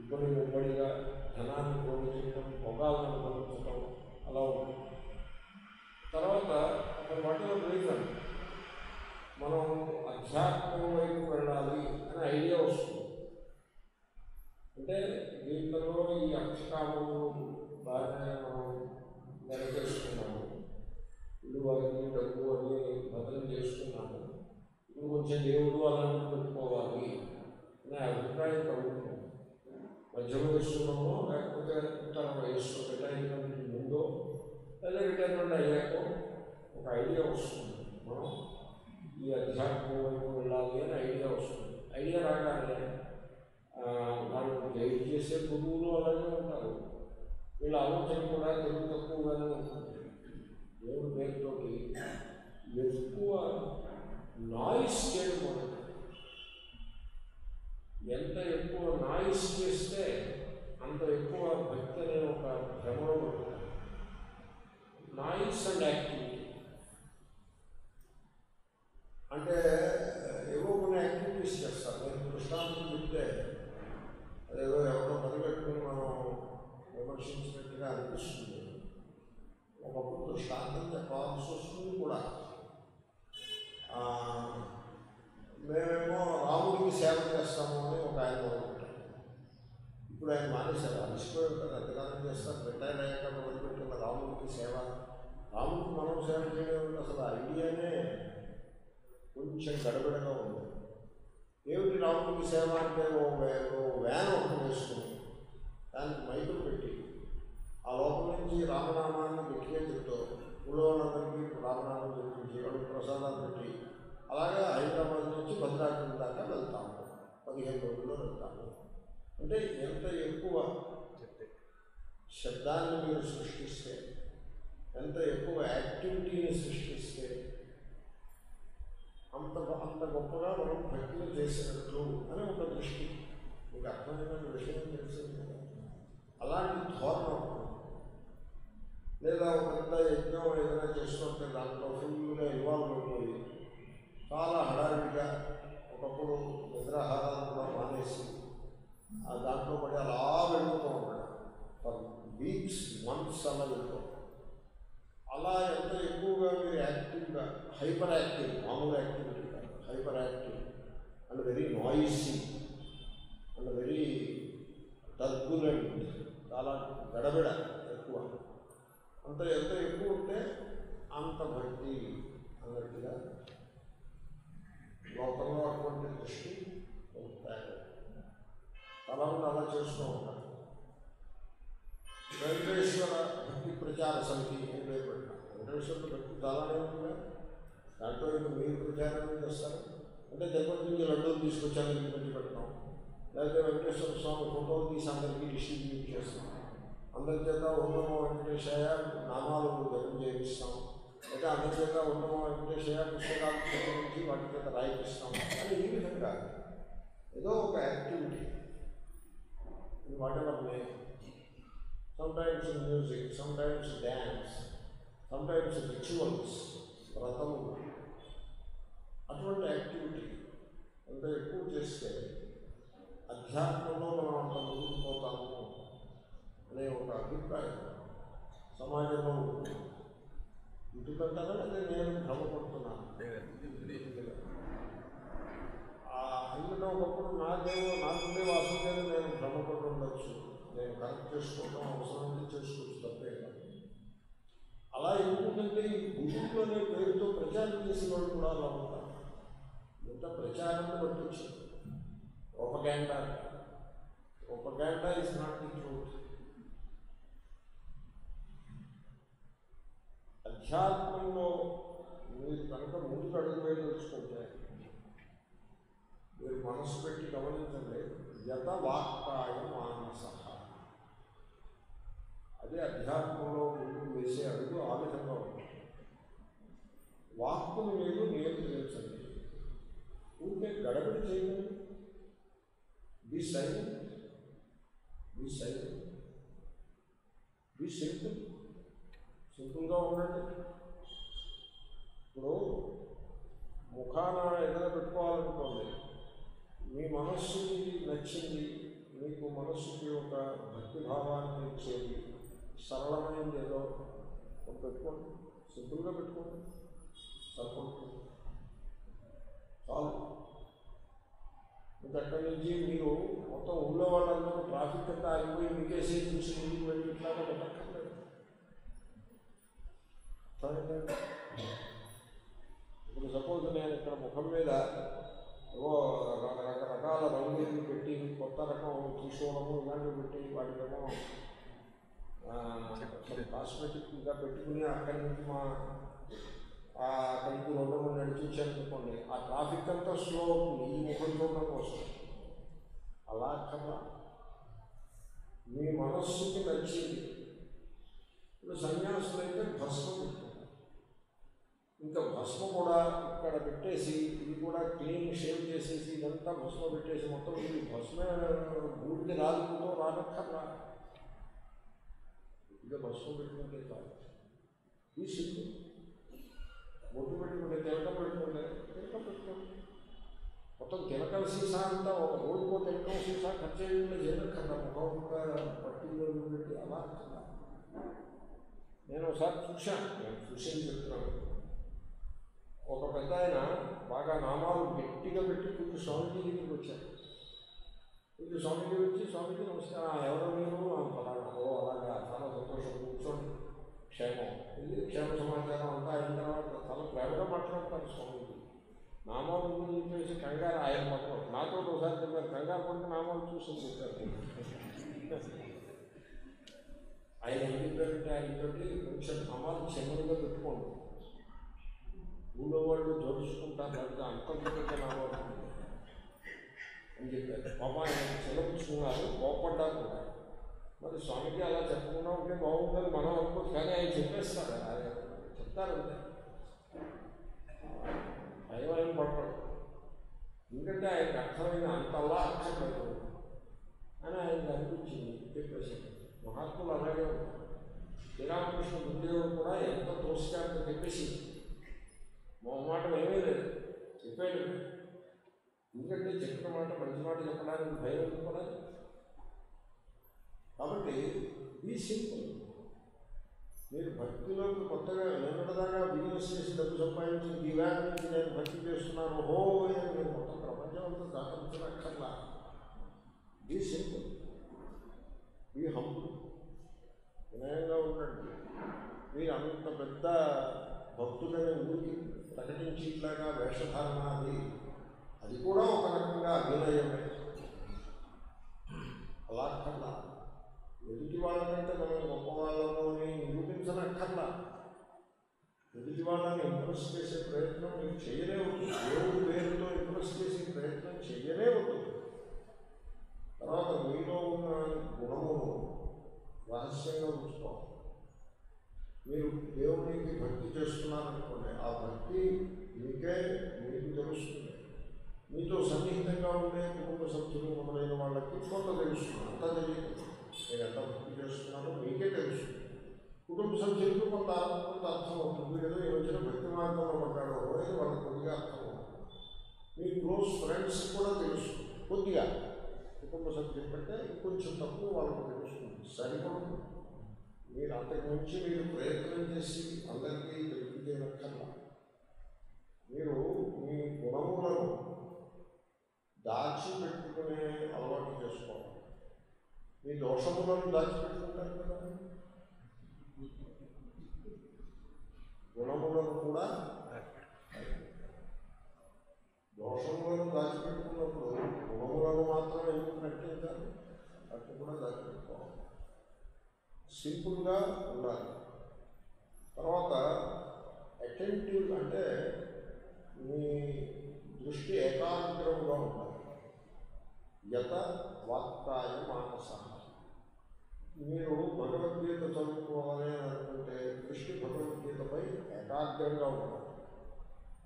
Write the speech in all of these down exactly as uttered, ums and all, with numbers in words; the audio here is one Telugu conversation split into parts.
ಇಬ್ಬರಿಗೆ ಒಬ್ಬಳಿಗ ಧನಾನುಭవం చేయడం, పొగాలను అనుభవించడం అలా ఉంది. తర్వాత వాట్ ఈస్ ద రీజన్ మనం అధ్యాత్మం వైపు వెళ్ళాలి అనే ఐడియా వస్తుంది. అంటే దీంట్లో ఈ అక్షకామము బాగా మనం నెరవేర్చుకున్నాము, ఇల్లు వారికి డబ్బు అని బదులు చేసుకున్నాము, ఇప్పుడు కొంచెం దేవుడు అలాంటి పెట్టుకోవాలి అనే అభిప్రాయం కలుగుతుంది. మధ్య వయస్సులోనో లేకపోతే తన వయస్సు రిటైర్మెంట్ ముందో లేదా రిటైర్మెంట్ అయ్యాకో ఒక ఐడియా వస్తుంది, మనం ఈ అధ్యాత్మం వైపు వెళ్ళాలి అని ఐడియా వస్తుంది. ఐడియా రాగానే వాళ్ళు గైడ్ చేసే గురువులు అలాగే ఉంటారు, వీళ్ళ ఆలోచన కూడా తెలుగు తక్కువగానే ఉంటుంది. దేవుడి పేరుతోటి ఎక్కువ నాయిస్ చేయడం ఉంటుంది. ఎంత ఎక్కువ నాయిస్ చేస్తే అంత ఎక్కువ భక్తి అనే ఒక భ్రమలో ఉంటుంది. నాయిస్ అండ్ యాక్టివిటీ అంటే ఏవో కొన్ని యాక్టివిటీస్ చేస్తారు. నేను దృష్టాంతం చెప్తే అదేదో ఎవరో మొదలుపెట్టుకుని మనం విమర్శించినట్టుగా అనిపిస్తుంది. ఒకప్పుడు దృష్టాంతం చెప్పాల్సి వస్తుంది కూడా. మేమేమో రాముడికి సేవ చేస్తాము అని ఒక ఆయన మొదలుపెట్టాం, ఇప్పుడు ఆయన మానేశారు, అలసిపోయి ఉంటారు, అధికారం చేస్తారు, రిటైర్ అయ్యాక మొదలుపెట్టిన రాముడికి సేవ. రాముడికి మనం సేవ చేయడం అసలు ఐడియానే కొంచెం గడబడగా ఉంది. ఏమిటి రాముడికి సేవ అంటే ఓ వ్యాన్ ఒకటి వేసుకుని దానికి మైకులు పెట్టి ఆ లోపల నుంచి రామనామాన్ని గట్టిగా చెప్తూ ఉళ్ళోళ్ళందరికీ రామనామం చెప్పించి వాళ్ళకి ప్రసాదాలు పెట్టి అలాగే హైదరాబాద్ నుంచి భద్రాచలం దాకా వెళ్తాము, పదిహేను రోజుల్లో వెళ్తాము. అంటే ఎంత ఎక్కువ శబ్దాన్ని మీరు సృష్టిస్తే, ఎంత ఎక్కువ యాక్టివిటీని సృష్టిస్తే అంత అంత గొప్పగా మనం భక్తులు చేసినట్లు అని ఒక దృష్టి. మీకు అర్థమైన విషయం తెలిసింది కదా. అలాంటి ధోరణం లేదా కొంత యజ్ఞం ఏదైనా చేసుకుంటే దాంట్లో ఫుల్గా ఇన్వాల్వ్ అయిపోయి చాలా హడావిడిగా ఒకప్పుడు నిద్రాహారాలు కూడా మానేసి ఆ దాంట్లో పడి అలా వెళ్ళిపోతూ ఉంటాడు. ఫర్ వీక్స్ మంత్స్ అలా వెళ్ళిపోతాం. అలా ఎంత ఎక్కువగా మీరు యాక్టివ్గా, హైపర్ యాక్టివ్, మామూలు యాక్టివిటీ కాదు, hyper active and very noisy and very turbulent, చాలా గడబిడ ఎక్కువ. అంత ఎంత ఎక్కువ ఉంటే అంత భక్తి అన్నట్టుగా లోకంలో అటువంటి దృష్టి ఉంటాయి. చాలామంది అలా చేస్తూ ఉంటారు. వెంకటేశ్వర భక్తి ప్రచార సమితి ఏం లేకుండా వెంకటేశ్వరుడు భక్తి చాలానే ఉన్నాయి, దాంట్లో ఇంకా మీరు ప్రచారం చేస్తారు అంటే దగ్గర నుంచి లడ్డూలు తీసుకొచ్చాను మీకు పెట్టి పెట్టడం, లేకపోతే వెంకటేశ్వర స్వామి ఫోటోలు తీసి అందరికీ డిస్ట్రిబ్యూట్ చేస్తాం, అందరి చేత ఉన్నమో వెంకటేశాయ నామాలు జపం చేయిస్తాం, లేదా అందరి చేత ఉన్నమో వెంకటేశాయ పుస్తకాలు చదివించి వాటి చేత రాయిస్తాం అని ఈ విధంగా ఏదో ఒక activity. Whatever may, sometimes music, sometimes dance, sometimes rituals, వ్రతము, అటువంటి యాక్టివిటీ ఎంత ఎక్కువ చేస్తే అధ్యాత్మంలో మనం అంత ముందుకు పోతాము అనే ఒక అభిప్రాయం సమాజంలో ఉంటుంది. ఎందుకంటారా అంటే నేను భ్రమపడుతున్నాను. అందులో ఒకప్పుడు నాదేవో నాకుండే వాసుదేవో నేను భ్రమపడి ఉండొచ్చు, నేను కరెక్ట్ చేసుకోవడం అవసరం చేసుకోవచ్చు, తప్పే కాదు. అలా ఎందుకంటే ఈ గురువులు అనే పేరుతో ప్రచారం చేసిన వాళ్ళు కూడా అలా ఉంటారు. ఇంత ప్రచారాన్ని పట్టించు propaganda, propaganda is not the truth. అధ్యాత్మంలో మీరు కనుక ముందుకు అడుగు వేడి తెలుసుకుంటే మీరు మనసు పెట్టి గమనించండి, యత వాక్కాయ మానస, అదే అధ్యాత్మంలో ముందుకు వేసే అడుగు ఆ విధంగా ఉంటుంది. వాక్కును మీరు నియంత్రించండి, ఊరికే గడబడి చేయండి. Be silent, be silent, be simple, సింపుల్గా ఉండండి. ఇప్పుడు ముఖాన ఏదైనా పెట్టుకోవాలనుకోండి, మీ మనస్సుకి నచ్చింది, మీకు మనస్సుకి ఒక భక్తి భావాన్ని ఇచ్చేది సరళమైనది ఏదో ఒక పెట్టుకోండి, సింపుల్గా పెట్టుకోండి, సరిపడుతుంది, చాలు. ఇంకా అక్కడి నుంచి మీరు మొత్తం ఊళ్ళో వాళ్ళందరూ ట్రాఫిక్ అంతా ఆగిపోయి మీకేసే చూసి ముందుకు వెళ్ళి ఇట్లాగా పెట్టక్కర్లేదు. ఇప్పుడు సపోజ్ నేను ఇక్కడ ముఖం మీద ఏవో రకరకాల రంగులు పెట్టి కొత్త రకం తీసుకోవడము ఇలాంటివి పెట్టి వాటికేమో కాస్మెటిక్ ఇంకా పెట్టుకుని అక్కడి నుంచి మా అక్కడికి రెండు మూడు నడిపించాలనుకోండి, ఆ ట్రాఫిక్ అంతా స్లో అవుతుంది ఈ ముఖంతో కోసం. అలా కదా మీ మనస్సుకి నచ్చింది. ఇప్పుడు సన్యాసులు అయితే భస్మ పెట్టుకుంటారు. ఇంకా భస్మ కూడా ఇక్కడ పెట్టేసి ఇది కూడా క్లీన్ షేవ్ చేసేసి ఇదంతా భస్మ పెట్టేసి మొత్తం ఇది భస్మ గూడికి రాదుకుంటూ రానక్కర్లా. ఇంకా భస్మ పెట్టుకుంటే కాదు, ఈ సిద్ధి ఒట్టు పెట్టుకుంటే తిలకం పెట్టుకుంటే తిలకం పెట్టుకోండి. మొత్తం తిలకల సీసా అంతా ఒక రోజుకో తిలకం సీసా ఖర్చు చేయకుండా చేయనక్కర్లా. ముఖంగా పట్టిలో పెట్టి అలా కదా. నేను ఒకసారి చూశాను, నేను చూసేది చెప్తున్నాను. ఒక పెద్ద ఆయన బాగా నామాలు గట్టిగా పెట్టి ఇప్పుడు స్వామిజీ దగ్గరికి వచ్చాను. ఇప్పుడు స్వామిజీ వచ్చి స్వామిజీ నమస్కారం, ఎవరో మీరు పలానాలో అలాగా చాలా సంతోషం, కూర్చోండి, క్షేమం, ఇది క్షేమ సమాచారం అంతా అయిన తర్వాత చాలా ప్రేమగా మాట్లాడతారు స్వామిజీ. నామాలు చూసి కంగారు ఆయన మాత్రం నాతో ఒకసారి చెప్పారు, కంగారు పడితే నామాలు చూసి చెప్పారు. ఆయన ఏమిటంటే ఆయనతోటి కొంచెం నామాలు చిన్నగా పెట్టుకోండి, ఊళ్ళో వాళ్ళు జోడించుకుంటారు లేకపోతే అంతర్గతంగా నామాలు అని చెప్పారు. పాప ఆయన చిలవించుకున్నారు, కోపడ్డారు. మరి స్వామికి అలా చెప్పకుండా ఉంటే బాగుందని మనం అనుకోవచ్చు, కానీ ఆయన చెప్పేస్తారు, ఆయన చెప్తారంటే భయం ఏం పడతాడు. ఎందుకంటే ఆయనకు అర్థమైన అంతలా అర్థం పడదు అని ఆయనకు అనిపించింది, చెప్పేశాడు. మహాత్ములు అలాగే ఉంటారు. శ్రీరామకృష్ణ గురుదేవుడు కూడా ఎంత తోసికారంతో చెప్పేసి మాట ఏమీ లేదు చెప్పాడు. ఎందుకంటే చెప్పిన మాట మంచి మాట చెప్పడానికి భయం ఉండకూడదు. కాబట్టి బీ సింపుల్. మీరు భక్తిలోకి కొత్తగా నిన్నటిదాకా బిజినెస్ చేసి డబ్బు సంపాదించి ఈ వ్యాన్ నుంచి నేను భక్తి చేస్తున్నాను హో అని మీరు మొత్తం ప్రపంచంతో దాటించనక్కర్లా. బీ సింపుల్, బీ హంబుల్, వినయంగా ఉండండి. మీరు అంత పెద్ద భక్తులనే ఊరికి ప్రకటించి ఇట్లాగా వేషధారణ అది అది కూడా ఒక రకంగా అభినయమే. అలా అక్కర్లా, ఎదుటి వాళ్ళకంటే మనం గొప్ప వాళ్ళము అని నిరూపించనక్కర్లా. ఎదుటి వాళ్ళని ఇంప్రెస్ చేసే ప్రయత్నం మీరు చేయలే ఉంటుంది. దేవుడి పేరుతో ఇంప్రెస్ చేసే ప్రయత్నం చేయలే ఉంటుంది. తర్వాత మీలో ఉన్న గుణమును రహస్యంగా ఉంచుకోవాలి. మీరు దేవునికి భక్తి చేస్తున్నారనుకోండి, ఆ భక్తి మీకే మీకు తెలుస్తుంది. మీతో సన్నిహితంగా ఉండే కుటుంబ సభ్యులు మొదలైన వాళ్ళకి కొంత తెలుస్తుంది, అంతా తెలియదు. మీరు ఎంత భక్తి చేస్తున్నారో మీకే తెలుస్తుంది. కుటుంబ సభ్యులకు కొంత కొంత అర్థం అవుతుంది. ఏదో ఈ వచ్చిన భక్తి మార్గంలో పడ్డాడో వాళ్ళకి కొద్దిగా అర్థం అవుతుంది. మీ క్లోజ్ ఫ్రెండ్స్ కూడా తెలుస్తుంది కొద్దిగా. కుటుంబ సభ్యులు కంటే ఇంకొంచెం తక్కువ వాళ్ళకి తెలుస్తుంది, సరిపడుతుంది. మీరు అంతకు మించి మీరు ప్రయత్నం చేసి అందరికీ తెలియజేయనక్కర్లా. మీరు మీ గుణములను దాచిపెట్టుకునే అలవాటు చేసుకోవాలి. మీ దోషములను దాచిపెట్టుకుంటారు కదా, గుణములను కూడా. దోషములను దాచిపెట్టుకున్నప్పుడు గుణములను మాత్రమే ఎందుకు ప్రకటించాలి, అట్లా కూడా దాచిపెట్టుకోవాలి. సింపుల్గా ఉండాలి. తర్వాత అటెంటివ్ అంటే మీ దృష్టి ఏకాగ్రముగా ఉండాలి. యత వాక్కాయ మానస. మీరు భగవద్గీత చదువుకోవాలి అని అనుకుంటే దృష్టి భగవద్గీతపై ఏకాగ్రంగా ఉండాలి.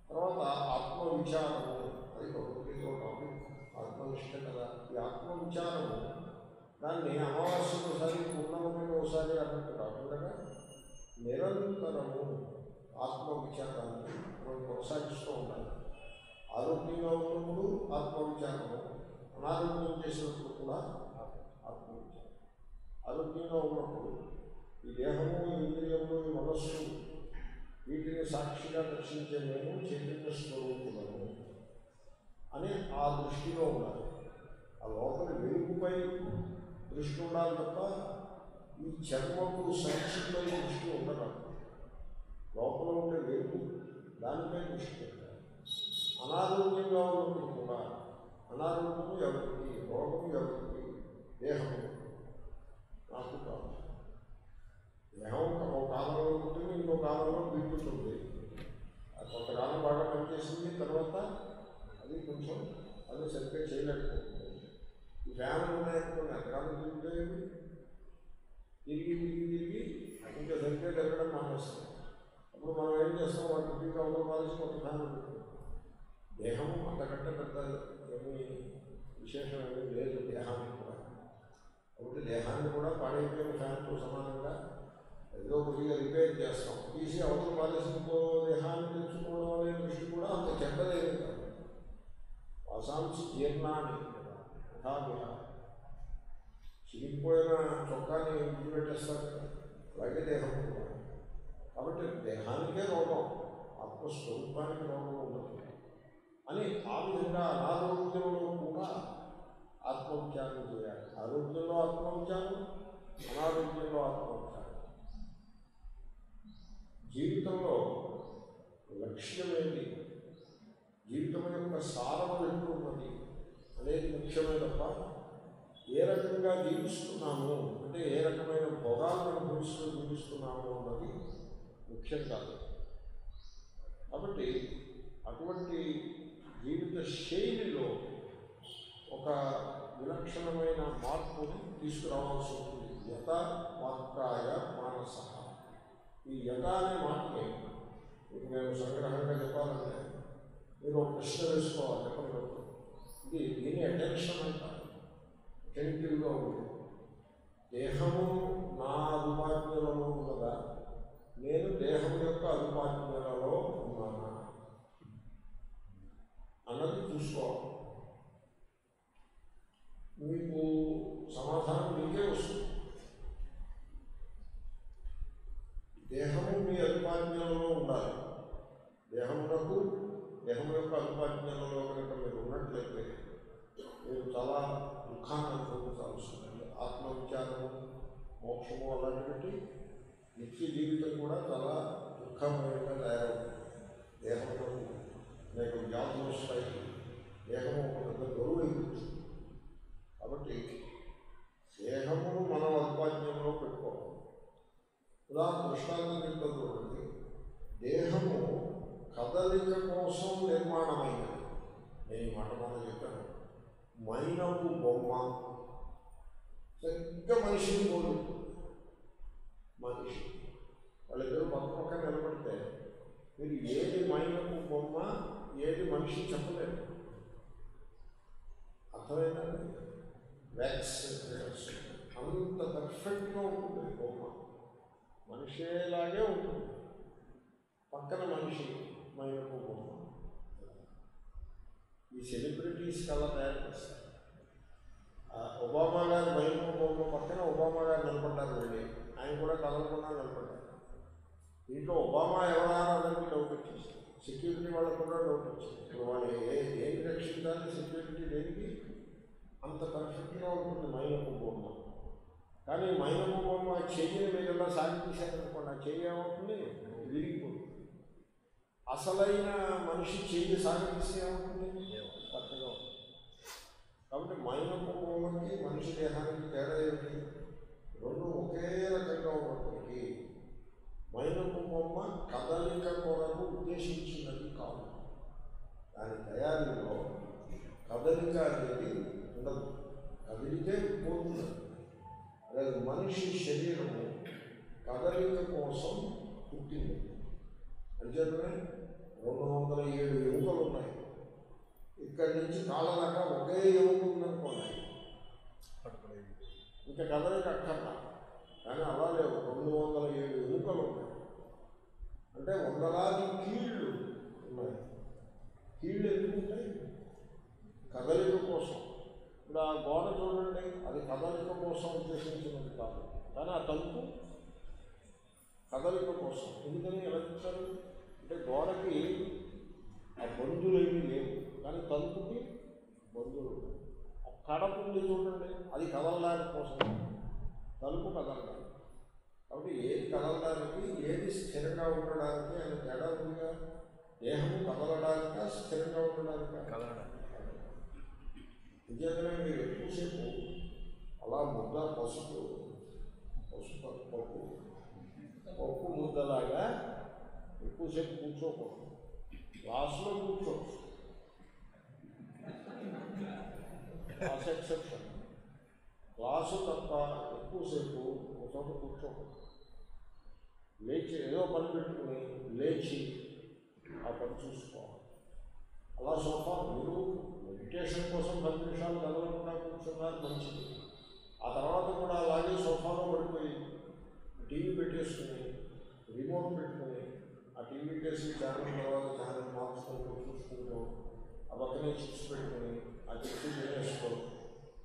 తర్వాత ఆత్మవిచారము, అది భగవద్గీత టాపిక్ ఆత్మనిష్ట కదా. ఈ ఆత్మవిచారము దాన్ని అమావాస్యకు ఒకసారి పూర్ణమైన ఒకసారి అన్నట్టు కాకుండా నిరంతరము ఆత్మవిచారాన్ని మనం కొనసాగిస్తూ ఉండాలి. ఆరోగ్యంగా ఉన్నప్పుడు ఆత్మవిచారము, అనారోగ్యం చేసినప్పుడు కూడా ಆತ್ಮವಿದ್ಯ. ಅದಕ್ಕೆ ನಾವು ನೋಡ್ಬೋದು, ಈ ದೇಹವು ಇಂದ್ರಿಯವು ಮನಸ್ಸು వీటిని సాక్షిగా దర్శించే మేము చైతన్య స్వరూపులను అనే ఆ దృష్టిలో ఉండాలి. ఆ లోపల వెలుగుపై దృష్టి ఉండాలి తప్ప ఈ చర్మకు సంక్షిప్త దృష్టి ఉండడం, లోపల ఉండే వెలుగు దానిపై దృష్టి పెట్టాలి. అనారోగ్యంగా ఉన్నప్పుడు కూడా అనారోగ్యము ఎవరికి, రోగం ఎవరికి, దేహము నాకు కాదు. దేహం ఒక కాలంలో ఉంటుంది, ఇంకో కాలంలో పీడిస్తుంది. అది కొంతకాలం బాగా పనిచేసింది, తర్వాత అది కొంచెం అది సరిగ్గా చేయలేకపోతుంది. ఈ ఫ్యామిలీ ఉన్నాయనుకోండి, అగ్రాలు తిరిగి తిరిగి తిరిగి తిరిగి అది ఇంకా సరిగ్గా తిరగడం మానేస్తాం. అప్పుడు మనం ఏం చేస్తాం, వాటి టీకా ఉండవాల్సి కొంత ఫ్యామిలీ ఉంటుంది. దేహం అంతకంటే పెద్ద ఏమి విశేషం ఏమీ లేదు దేహానికి కూడా. కాబట్టి దేహాన్ని కూడా పాడైపోయిన ఫ్యామిలీతో సమానంగా ఏదో కొద్దిగా రిపేర్ చేస్తాం. తీసి అవసరం పాలిస్తుందో దేహాన్ని తెచ్చుకోవడం అనే దృష్టి కూడా అంత చెడ్డలేదు కాదు. వాసాంశి జీర్ణాన్ని యథావిహ చిరిగిపోయిన చొక్కాన్ని ఇంటి పెట్టేస్తారు కదా, అలాగే దేహం కూడా. కాబట్టి దేహానికే రోగం, ఆత్మస్వరూపానికి రోగం ఉండదు అని ఆ విధంగా అనారోగ్యంలో కూడా ఆత్మోపచారం చేయాలి. ఆరోగ్యంలో ఆత్మోపచారం, అనారోగ్యంలో ఆత్మోపచారం. జీవితంలో లక్ష్యమేంటి, జీవితం యొక్క సారం ఎటువంటి అనేది ముఖ్యమే తప్ప ఏ రకంగా జీవిస్తున్నాము అంటే ఏ రకమైన భోగాలను అనుభవిస్తూ జీవిస్తున్నాము అన్నది ముఖ్యం కాదు. కాబట్టి అటువంటి జీవిత శైలిలో ఒక విలక్షణమైన మార్పుని తీసుకురావాల్సి ఉంటుంది. యత వాక్కాయ మానస. ఈ యత అనే మాటని మీకు నేను సంగ్రహంగా చెప్పాలంటే మీరు ఒక ప్రశ్న వేసుకోవాలి. ఎప్పటికప్పుడు ఇది దీని అటెన్షన్ అంటారు, అటెంటివ్గా ఉంది. దేహము నా అదుపాజ్ఞలలో ఉన్నదా, నేను దేహం యొక్క అదుపాజ్ఞలలో ఉన్నానా అన్నది చూసుకోవాలి. మీకు సమాధానం మీకే వస్తుంది. దేహము మీ అదుపాజ్ఞలలో ఉండాలి. దేహమునకు దేహం యొక్క అదుపాజ్ఞలలో కనుక మీరు ఉన్నట్లయితే మీరు చాలా దుఃఖాన్ని అనుభవించాల్సిందండి. ఆత్మవిచారము, మోక్షము అలాంటి నిత్య జీవితం కూడా చాలా దుఃఖమయంగా తయారవుతుంది. దేహంలో అనేక వ్యాధులు వస్తాయి, దేహము ఒక పెద్ద గొడవ అయిపోతుంది. కాబట్టి దేహమును మనం అదుపాజ్ఞంలో పెట్టుకోవాలి. ఉదాహరణ దృష్టాంతం చెప్తుంది, దేహము కదలిక కోసం నిర్మాణమైనది. నేను ఈ మాట మాట చెప్పాను, మైనపు బొమ్మ చక్కగా మనిషిని పోదు. మనిషి వాళ్ళిద్దరూ పక్క పక్కన నిలబడితే మీరు ఏది మైనపు బొమ్మ, ఏది మనిషి చెప్పలేదు. అర్థమైందండి? వ్యాక్స్ అంత పర్ఫెక్ట్గా ఉంటుంది బొమ్మ, మనిషేలాగే ఉంటుంది. పక్కన మనిషి మైనపు బొమ్మ. ఈ సెలబ్రిటీస్ కల్లా తయారు చేస్తారు. ఒబామా గారు మైనపు బొమ్మ పక్కన ఒబామా గారు నిలబడ్డారు, వెళ్ళి ఆయన కూడా కలవకుండా నిలబడ్డారు. దీంట్లో ఒబామా ఎవరా అందరికీ డౌట్ వచ్చింది, సెక్యూరిటీ వాళ్ళకు కూడా డౌట్ వచ్చింది. వాళ్ళు ఏ దేనికి రక్షించాలి, సెక్యూరిటీ దేనికి? అంత పర్ఫెక్ట్గా ఉంటుంది మైనపు బొమ్మ. కానీ మైనపు బొమ్మ చెయ్యి మీదలా సాగితీశారనుకోండి, ఆ చెయ్యి ఏమవుతుంది, విరిగిపోతుంది. అసలైన మనిషి చెయ్యి సాగితీసి ఏమవుతుంది, చక్కగా ఉంటుంది. కాబట్టి మైనపు బొమ్మకి మనిషి దేహానికి తేడా ఏమిటి? రెండు ఒకే రకంగా ఉన్నప్పటికీ మైనపు బొమ్మ కదలిక కొరకు ఉద్దేశించినది కాదు. దాని తయారీలో కదలిక అనేది ఉండదు, కదిలితే పోతుంది. అలాగే మనిషి శరీరము కదలిక కోసం పుట్టింది. అంటే రెండు వందల ఏడు ఎముకలు ఉన్నాయి. ఇక్కడి నుంచి కాళ్ళ దాకా ఒకే ఎముక ఉందనుకున్నాయి, ఇంకా కదలిక అక్కర్లా. కానీ అలా లేవు, రెండు వందల ఏడు ఎముకలు ఉన్నాయి. అంటే వందలాది కీళ్ళు ఉన్నాయి. కీళ్ళు ఎందుకు ఉంటాయి? కదలిక కోసం. ఇప్పుడు ఆ గోడ చూడండి, అది కదలిక వర్క్స్. ఎందుకని ఎలా చూస్తారు అంటే గోడకి ఆ బంధువులు ఏమీ లేవు, కానీ తలుపుకి బంధువులు ఉంటాయి. ఆ కడప ఉంది చూడండి, అది కదలడానికి కోసం, తలుపు కదలడానికి. కాబట్టి ఏది కదలడానికి, ఏది స్థిరంగా ఉండడానికి అని తేడా ఉందిగా. దేహం కదలడానిక, స్థిరంగా ఉండడానిక? కదలడానికి. నిజంగానే మీరు ఎక్కువసేపు అలా ముద్ద పసుపు పసుపు పప్పు పప్పు ముద్దలాగా ఎక్కువసేపు కూర్చోకూడదు. క్లాసులో కూర్చోవచ్చు, క్లాస్ ఎక్సెప్షన్. క్లాసు తప్ప ఎక్కువసేపు ఒక కూర్చోకూడదు. లేచి ఏదో పని పెట్టుకుని లేచి ఆ పని చూసుకోవాలి. అలా సోఫా మీరు మెడిటేషన్ కోసం పది నిమిషాలు కదలకుండా కూర్చున్నారు, మంచిది. ఆ తర్వాత కూడా అలాగే సోఫాలో పడిపోయి టీవీ పెట్టేసుకుని, రిమోట్ పెట్టుకుని, ఆ టీవీ పెట్టేసి ఛానల్ తర్వాత ఛానల్ మార్చుకుంటూ చూసుకుంటూ, ఆ పక్కనే చిప్స్ పెట్టుకుని ఆ చిప్స్ తినేసుకో,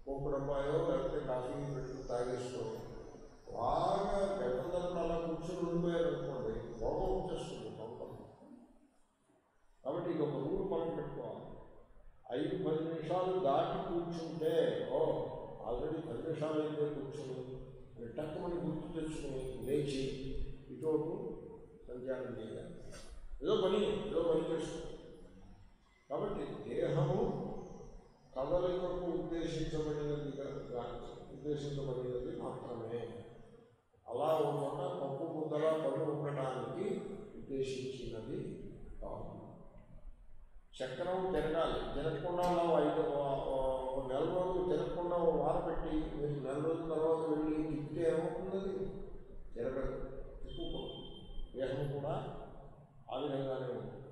కోకు డబ్బాయో లేకపోతే కాఫీ పెట్టుకుని తాగేసుకో. బాగా గంట తరపున అలా కూర్చొని ఉండిపోయారు అనుకోండి, రోగం వచ్చేస్తుంది తొందర. కాబట్టి ఇది ఒక రూల్ మనం పెట్టుకోవాలి. ఐదు పది నిమిషాలు దాటి కూర్చుంటే, ఓ ఆల్రెడీ పది నిమిషాలు అయితే కూర్చుని టక్ మనం గుర్తు తెచ్చుకుని లేచి ఇటువంటి సంధ్యానం చేయాలి. ఏదో పని ఏదో పని చేస్తుంది. కాబట్టి దేహము కదలికకు ఉద్దేశించబడినది ఉద్దేశించబడినది మాత్రమే. అలా ఉండకుండా పప్పు ముద్దలా పళ్ళు ఉండడానికి ఉద్దేశించినది కాదు. చక్రం తిరగాలి, తిరగకుండా అలా ఐదు నెల రోజులు తిరగకుండా వార పెట్టి మీరు నెల రోజుల తర్వాత వెళ్ళి తిప్పితే ఏమవుతుంది? తిరగదు, తిప్పుకో. దేహం కూడా ఆ విధంగానే ఉంటుంది.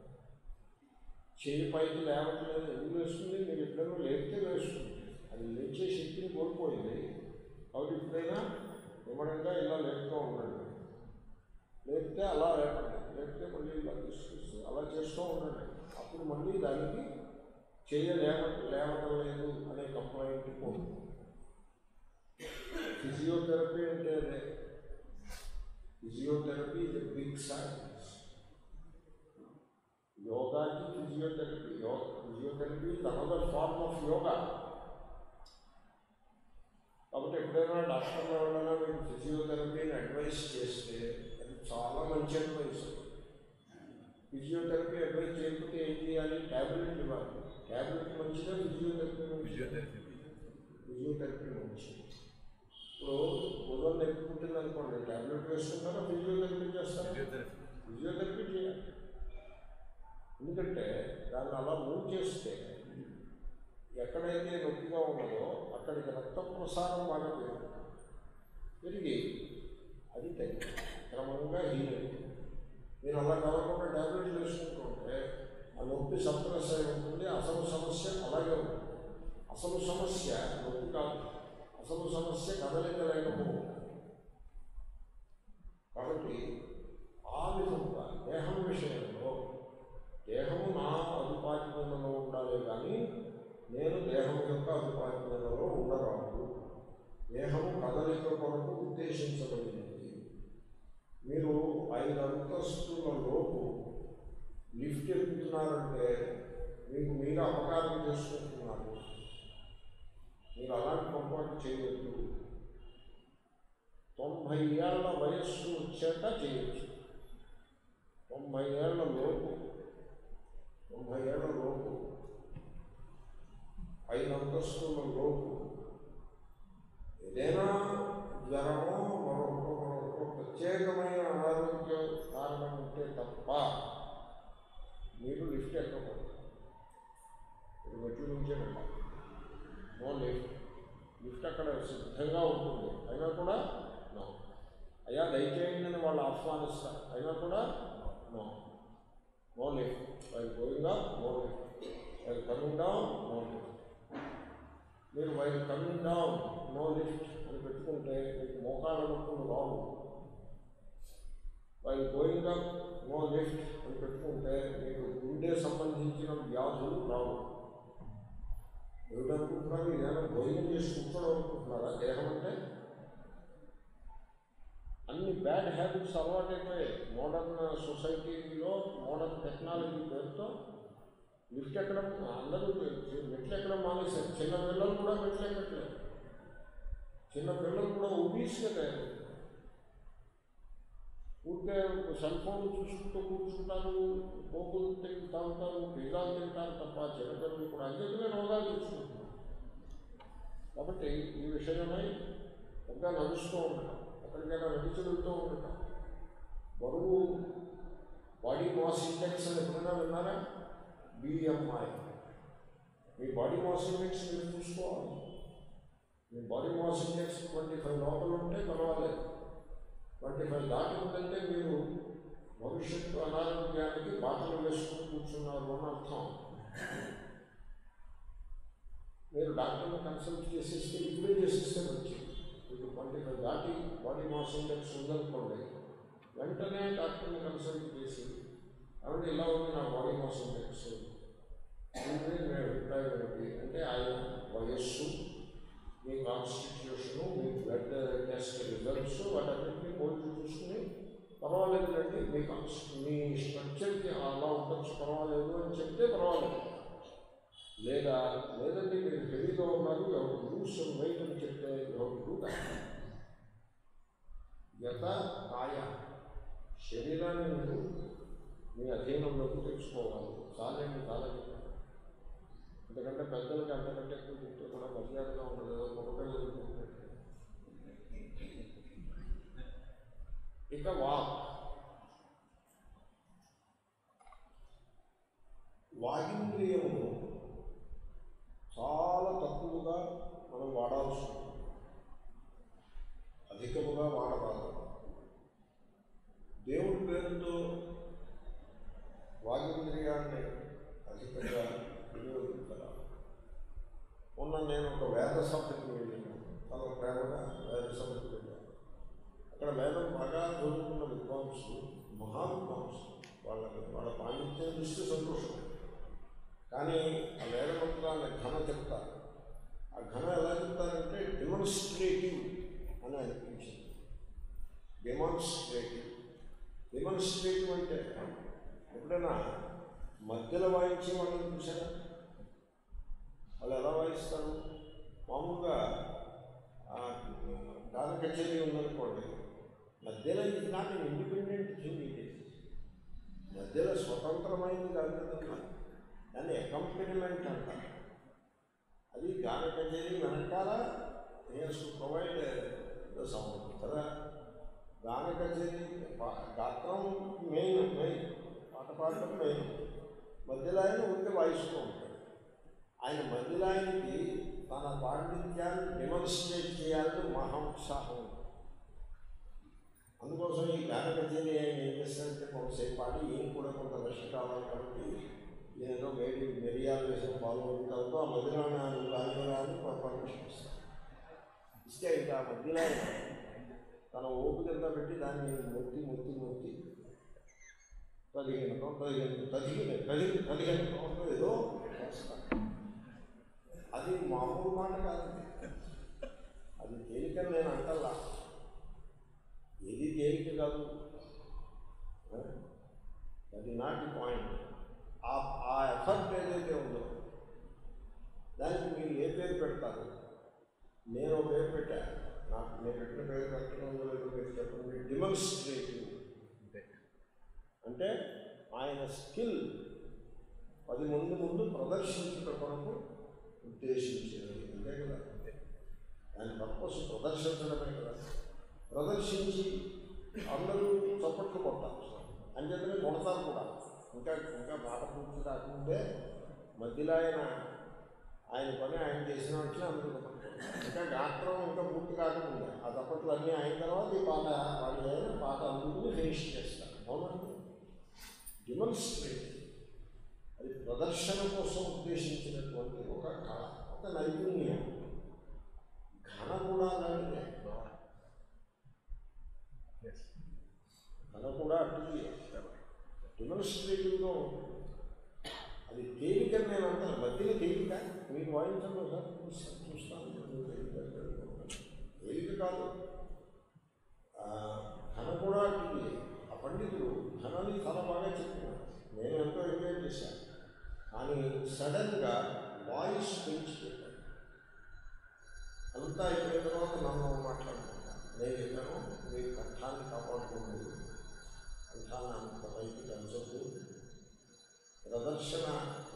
చేయి పైకి లేవట్లేదు, ఎందుకు వేస్తుంది? మీరు ఎప్పుడైనా లేపితే వేస్తుంది, అది లేచే శక్తిని కోల్పోయింది. కాబట్టి ఎప్పుడైనా ఇవ్వడంగా ఇలా లేపుతూ ఉండండి. లేపితే అలా లేపండి, లేపితే మళ్ళీ ఇలా తీసుకొస్తుంది, అలా చేస్తూ ఉండండి. అప్పుడు మళ్ళీ దానికి చేయలేమ లేవటం లేదు అనే కంప్లైంట్ పోదు. ఫిజియోథెరపీ అంటే అదే. ఫిజియోథెరపీ ఇది బిగ్ సైన్స్. యోగాకి ఫిజియోథెరపీ, యోగా ఫిజియోథెరపీ ఇది అనదర్ ఫార్మ్ ఆఫ్ యోగా. కాబట్టి ఎప్పుడైనా డాక్టర్ ఎవరైనా మీరు ఫిజియోథెరపీని అడ్వైస్ చేస్తే అది చాలా మంచి అడ్వైస్. ఫిజియోథెరపీ అడ్వైస్ చేయకపోతే ఏం చేయాలి? ట్యాబ్లెట్ ఇవ్వాలి. ట్యాబ్లెట్ మంచిదా ఫిజియోథెరపీ? ఫిజియోథెరపీ ఫిజియోథెరపీ మంచిది. ఇప్పుడు ఉదయం ఎక్కువ అనుకోండి, ట్యాబ్లెట్ వేసుకుంటారా ఫిజియోథెరపీ చేస్తారా? ఫిజియోథెరపీ చేయాలి. ఎందుకంటే దాన్ని అలా మూవ్ చేస్తే ఎక్కడైతే నొప్పిగా ఉన్నదో అక్కడికి రక్త ప్రసారం బాగా పెరుగుతుంది, పెరిగి అది తగ్గి క్రమంగా హీల్ అవుతుంది. మీరు అలా కాకుండా ట్యాబ్లెట్లు వేసుకుంటుంటే ఆ నొప్పి సప్రెస్ అయి ఉంటుంది. అసలు సమస్య అలాగే ఉంటుంది. అసలు సమస్య నొప్పి కాదు, అసలు సమస్య కదలికలేకపోతుంది. కాబట్టి ఆ విధంగా దేహం విషయంలో దేహము నా అధిపాధిపంలో ఉండాలి, కానీ నేను దేహం యొక్క అధిపాధిపంలో ఉండరాదు. దేహము కదలిక కొరకు ఉద్దేశించబడింది. మీరు ఐదు అంతస్తుల లోపు లిఫ్ట్ ఎక్కుతున్నారంటే మీకు మీరు అపకారం చేసుకుంటున్నారు. మీరు అలాంటి పొరపాటు చేయొద్దు. తొంభై ఏళ్ల వయస్సు వచ్చాక చేయొచ్చు. తొంభై ఏళ్ల లోపు తొంభై ఏళ్ల లోపు ఐదు అంతస్తుల లోపు ఏదైనా జ్వరమో మరొక మరొక ప్రత్యేకమైన అనారోగ్య కారణం ఉంటే తప్ప మీరు లిఫ్ట్ ఎక్కకూడదు. మీరు మెట్లు నుంచే వెళ్ళాలి. No lift. లిఫ్ట్ అక్కడ సిద్ధంగా ఉంటుంది, అయినా కూడా నో. అయ్యా దయచేయండి వాళ్ళు ఆహ్వానిస్తారు, అయినా కూడా నో. No lift. వాళ్ళు గోయిందా నో లిఫ్ట్. వాళ్ళు కమింగ్ డౌన్ నో లిఫ్ట్. మీరు while coming down no lift అని పెట్టుకుంటే మీకు మోకాళ్ళ నొప్పులు రావు. While going up no lift అని పెట్టుకుంటే మీకు గుండె సంబంధించిన వ్యాధులు రావు. ఏమిటనుకుంటున్నారు? ఏదైనా భోజనం చేసి కూర్చోడం అనుకుంటున్నారా దేహం అంటే? అన్ని బ్యాడ్ హ్యాబిట్స్ అలవాటు అయిపోయాయి. మోడర్న్ సొసైటీలో మోడర్న్ టెక్నాలజీ పేరుతో లిఫ్ట్ ఎక్కడం అందరూ మెట్లు ఎక్కడం మానేశారు. చిన్న పిల్లలు కూడా మెట్లు ఎక్కట్లేదు, చిన్న పిల్లలు కూడా ఒబీస్గా తయారు. ఊరికే సెల్ ఫోన్లు చూసుకుంటూ కూర్చుంటారు, పోపులు తిరిగి తాగుతారు, పిజ్జాలు తింటారు తప్ప చిన్నపిల్లలు కూడా అందుకనే రోగాలు చూసుకుంటున్నారు. కాబట్టి ఈ విషయమై ఇంకా నడుస్తూ ఉంటాం, ఎక్కడికైనా నడిచిడుతూ ఉంటాం. బరువు బాడీ మాస్ ఇండెక్స్ ఎప్పుడైనా విన్నారా? B M I. మీ బాడీ మాస్ ఇండెక్స్ మీరు చూసుకోవాలి. మీ body mass index twenty five లోపల ఉంటే పర్వాలేదు, ట్వంటీ ఫైవ్ దాటిందంటే మీరు భవిష్యత్తు అనారోగ్యానికి బాటలు వేసుకుని కూర్చున్నారు అని అర్థం. మీరు డాక్టర్ని కన్సల్ట్ చేసేస్తే ఇప్పుడే చేసేస్తే మంచిది. మీకు ట్వంటీ ఫైవ్ దాటి బాడీ మాస్ ఇండెక్స్ ఉందనుకోండి, వెంటనే డాక్టర్ని కన్సల్ట్ చేసి కాబట్టి ఇలా ఉంది నా బాడీ మాస్ ఇండెక్స్ అంటే మీ అభిప్రాయం ఏంటి అంటే, ఆయన వయస్సు, మీ కాన్స్టిట్యూషను, మీ బ్లడ్ టెస్ట్ రిజల్ట్స్ వాటన్నింటినీ పోల్చి చూసుకుని పర్వాలేదండి మీ కాన్స్ మీ స్ట్రక్చర్కి అలా ఉండొచ్చు పర్వాలేదు అని చెప్తే పర్వాలేదు. లేదా లేదండి మీరు హెవీగా ఉన్నారు, ఎవరు లూస్ వెయిట్ అని చెప్తే ఎవరు యథ కాయ శరీరాన్ని మీరు మీ అధీనంలోకి తెచ్చుకోవాలి. చాలండి చాలండి, ఎందుకంటే పెద్దలకి అంతకంటే ఎక్కువ తింటే కూడా మర్యాదగా ఉండదు. ఒకవేళ ఇక వాక్ వాగింద్రియము చాలా తక్కువగా మనం వాడాల్సి ఉంటుంది, అధికముగా వాడరాదు. దేవుడి పేరుతో వాగింద్రియాన్ని అధికంగా వినియోగించరా. ఉన్న నేను ఒక వేద సభ్యకు వెళ్ళాను, చాలా ప్రేమగా వేద సభ్యకు వెళ్ళాను. అక్కడ వేదం బాగా చదువుకున్న విద్వాంసులు, మహా విద్వాంసులు, వాళ్ళకి వాళ్ళ పాండిత్యం దృష్టి సంతోషం. కానీ ఆ వేద మంత్రాన్ని ఘన చెప్తారు. ఆ ఘన ఎలా చెప్తారంటే డెమాన్స్ట్రేటివ్ అని అనిపించింది. డెమాన్స్ట్రేటివ్ డెమాన్స్ట్రేటివ్ అంటే ఎప్పుడైనా మధ్యలో వాయించే వాళ్ళని చూసారా? వాళ్ళు ఎలా వాయిస్తారు? మామూలుగా గాన కచేరీ ఉందనుకోండి, మధ్యలో ఇది నాకు ఇండిపెండెంట్ చూపించే మధ్యలో స్వతంత్రమైనది కాదు కదా, దాన్ని అకంపెనిమెంట్ అంటారు. అది గాన కచేరీ వెనకాల నేర్చు ప్రొవైడ్ సౌండ్ కదా. గాన కచేరీ గాత్రం మెయిన్ మెయిన్ పాట పాడటం మెయిన్, మధ్యలో ఆయన ఉంటే వాయిస్తూ ఉంటాడు. ఆయన మధ్యలో ఆయనకి తన పాండిత్యాన్ని డెమాన్స్ట్రేట్ చేయాలని మహా ఉత్సాహం. అందుకోసం ఈ గాన కచేరీ ఆయన ఏం చేస్తారంటే కొంతసేపు పాటి ఈయన కూడా కొంత రష్ట కావాలి కాబట్టి ఏదో వేడి మిరియాలు వేసిన పాల్గొంటారు. ఆ మధ్యలో రాజురాని పర్మిషన్ ఇస్తాను ఇస్తే ఇంకా ఆ మధ్యలో తన ఓపికంతా పెట్టి దాన్ని మొత్తి మొత్తి మొత్తి పదిహేను పదిహేను పదిహేను పదిహేను పదిహేను రోజులు ఏదో చేస్తాను. అది మామూలు మాట కాదు, అది తేలిక. నేను అంటల్లా ఏది తేలిక కాదు, అది నాటి పాయింట్. ఆ ఎఫర్ట్ ఏదైతే ఉందో దానికి మీరు ఏ పేరు పెడతారు? నేను పేరు పెట్టాను, నాకు నేను పెట్టిన పేరు పెట్టడం లేదు, మీరు చెప్పండి. డెమాన్స్ట్రేటివ్ అంటే ఆయన స్కిల్ పది మంది ముందు ప్రదర్శించడం కొరకు ఉద్దేశించినది, అంతే కదా. ఆయన పర్పస్ ప్రదర్శించడమే కదా. ప్రదర్శించి అందరూ చప్పట్లు కొట్టాలి, అంతేతనే కొడతారు కూడా. ఇంకా ఇంకా బాట పూర్తి కాకుంటే మధ్యలో ఆయన ఆయన పని ఆయన చేసిన వాటిని అందరూ ఇంకా గాత్రం ఇంకా పూర్తి కాకుండా ఆ చప్పట్లు అన్నీ అయిన తర్వాత ఈ పాట వాళ్ళు అయిన పాట అందరూ ఫినిష్ చేస్తారు. అవునండి, డెమాన్స్ట్రేట్ అది ప్రదర్శన కోసం ఉద్దేశించినటువంటి ఒక కళ, ఒక నైపుణ్యం. ఘన కూడా అలాంటిదే, ఘన కూడా అటు డెమాన్స్ట్రేటివ్గా ఉంటుంది. అది తేలిక. నేను అంటాను మధ్యలో తేలిక, మీరు వాయించండి సార్ చూస్తాను. తేలిక కాదు, ధన కూడా అడిగి ఆ పండితుడు ధనాన్ని చాలా బాగా చెప్పాడు, నేను ఎంతో ఎంజాయ్ చేశాను. కానీ సడన్గా వాయిస్ పెంచి పెట్టాను. అంతా అయిపోయిన తర్వాత నన్ను మాట్లాడుకుంటాను. నేను ఎన్నో మీ కంఠాన్ని కాపాడుకోండి, కంఠాన్ని అంత పైకి పెంచదు, ప్రదర్శన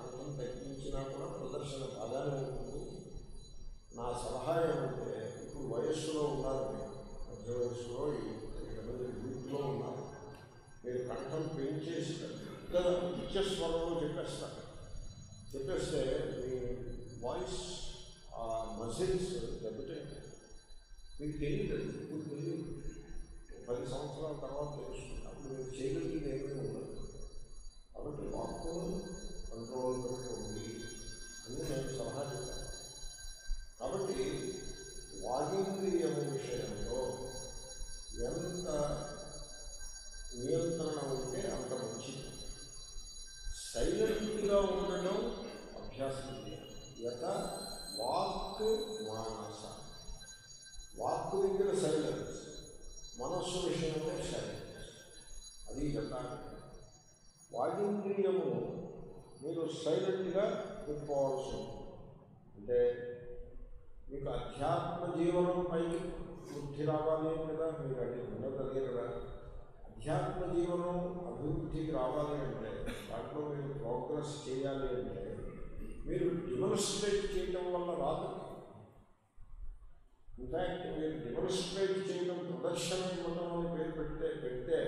అంతం తగ్గించినా కూడా ప్రదర్శన బాగానే ఉంటుంది. నా సలహా ఏమంటే ఇప్పుడు వయస్సులో ఉన్నారు, మధ్య వయస్సులో ఇంట్లో ఉన్నారు, మీరు కంఠం పెంచేసి ఇద్దరు నిత్యస్వరంలో చెప్పేస్తారు. చెప్పేస్తే మీ వాయిస్ ఆ మజిల్స్ దెబ్బతింటాయి. మీకు తెలియదు, ఇప్పుడు తెలియదు, పది సంవత్సరాల తర్వాత తెలుస్తుంది. అప్పుడు మీరు చేయగలిగింది ఏమైనా ఉండదు. కాబట్టి వాక్కు కంట్రోల్ ఉంది అని నేను సలహా చెప్పాను. కాబట్టి వాగింద్రియము విషయంలో ఎంత నియంత్రణ ఉంటే అంత మంచిది. సైలెంట్గా ఉండడం అభ్యాసం చేయాలి. యత వాక్ మానస, వాక్ దగ్గర సైలెన్స్, మనస్సు విషయంలో సైలెన్స్, అది యత. వాగింద్రియము మీరు సైలెంట్గా పెట్టుకోవాల్సి ఉంటుంది. అంటే మీకు అధ్యాత్మ జీవనంపై వృద్ధి రావాలి కదా, మీరు అది ఉండదు కదా. అధ్యాత్మ జీవనం అభివృద్ధికి రావాలి అంటే, దాంట్లో మీరు ప్రోగ్రెస్ చేయాలి అంటే, మీరు డెమోన్స్ట్రేట్ చేయడం వల్ల రాదు. ఇన్ఫ్యాక్ట్ మీరు డెమోన్స్ట్రేట్ చేయడం, ప్రదర్శన ఇవ్వడం అని పేరు పెడితే పెడితే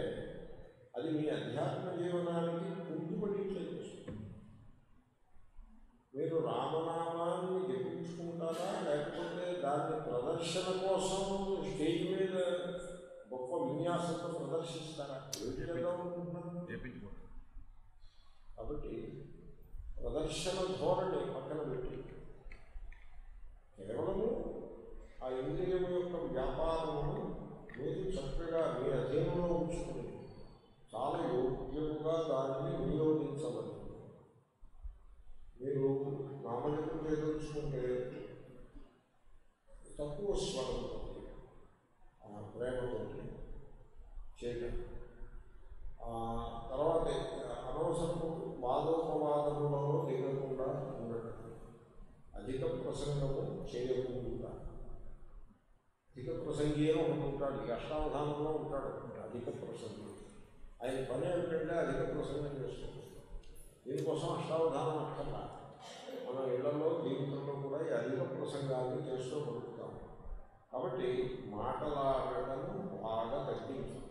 అది మీ అధ్యాత్మ జీవనానికి ముందుపడిట్లేదు. మీరు రామనామాన్ని జపించుకుంటారా, లేకపోతే దాన్ని ప్రదర్శన కోసం స్టేజ్ మీద గొప్ప విన్యాసంతో ప్రదర్శిస్తారా? జపించుకుంటారు. కాబట్టి ప్రదర్శన ధోరణి పక్కన పెట్టి కేవలము ఆ ఇంద్రియం యొక్క వ్యాపారమును మీరు చక్కగా మీ అధీనంలో ఉంచుకుని చాలా యోగ్యముగా దానిని వినియోగించవచ్చు. మీరు నామజపం చేయించుకుంటే తక్కువ స్వరంతో ప్రేమతో చేయడం, తర్వాత అనవసరము వాదోపవాదములలో దిగకుండా ఉండటం, అధిక ప్రసంగము చేయకుండా. అధిక ప్రసంగీలో ఉంటాడు, అష్టావధానంలో ఉంటాడు. అధిక ప్రసంగం ఆయన పని ఏమిటంటే అధిక ప్రసంగం చేసుకుంటాడు. దీనికోసం అష్టావధానం అక్కర్లా, మన ఇళ్లలో జీవితంలో కూడా ఈ అధిక ప్రసంగాన్ని చేస్తూ పలుకుతాం. కాబట్టి మాటలాడటం బాగా తగ్గించాలి.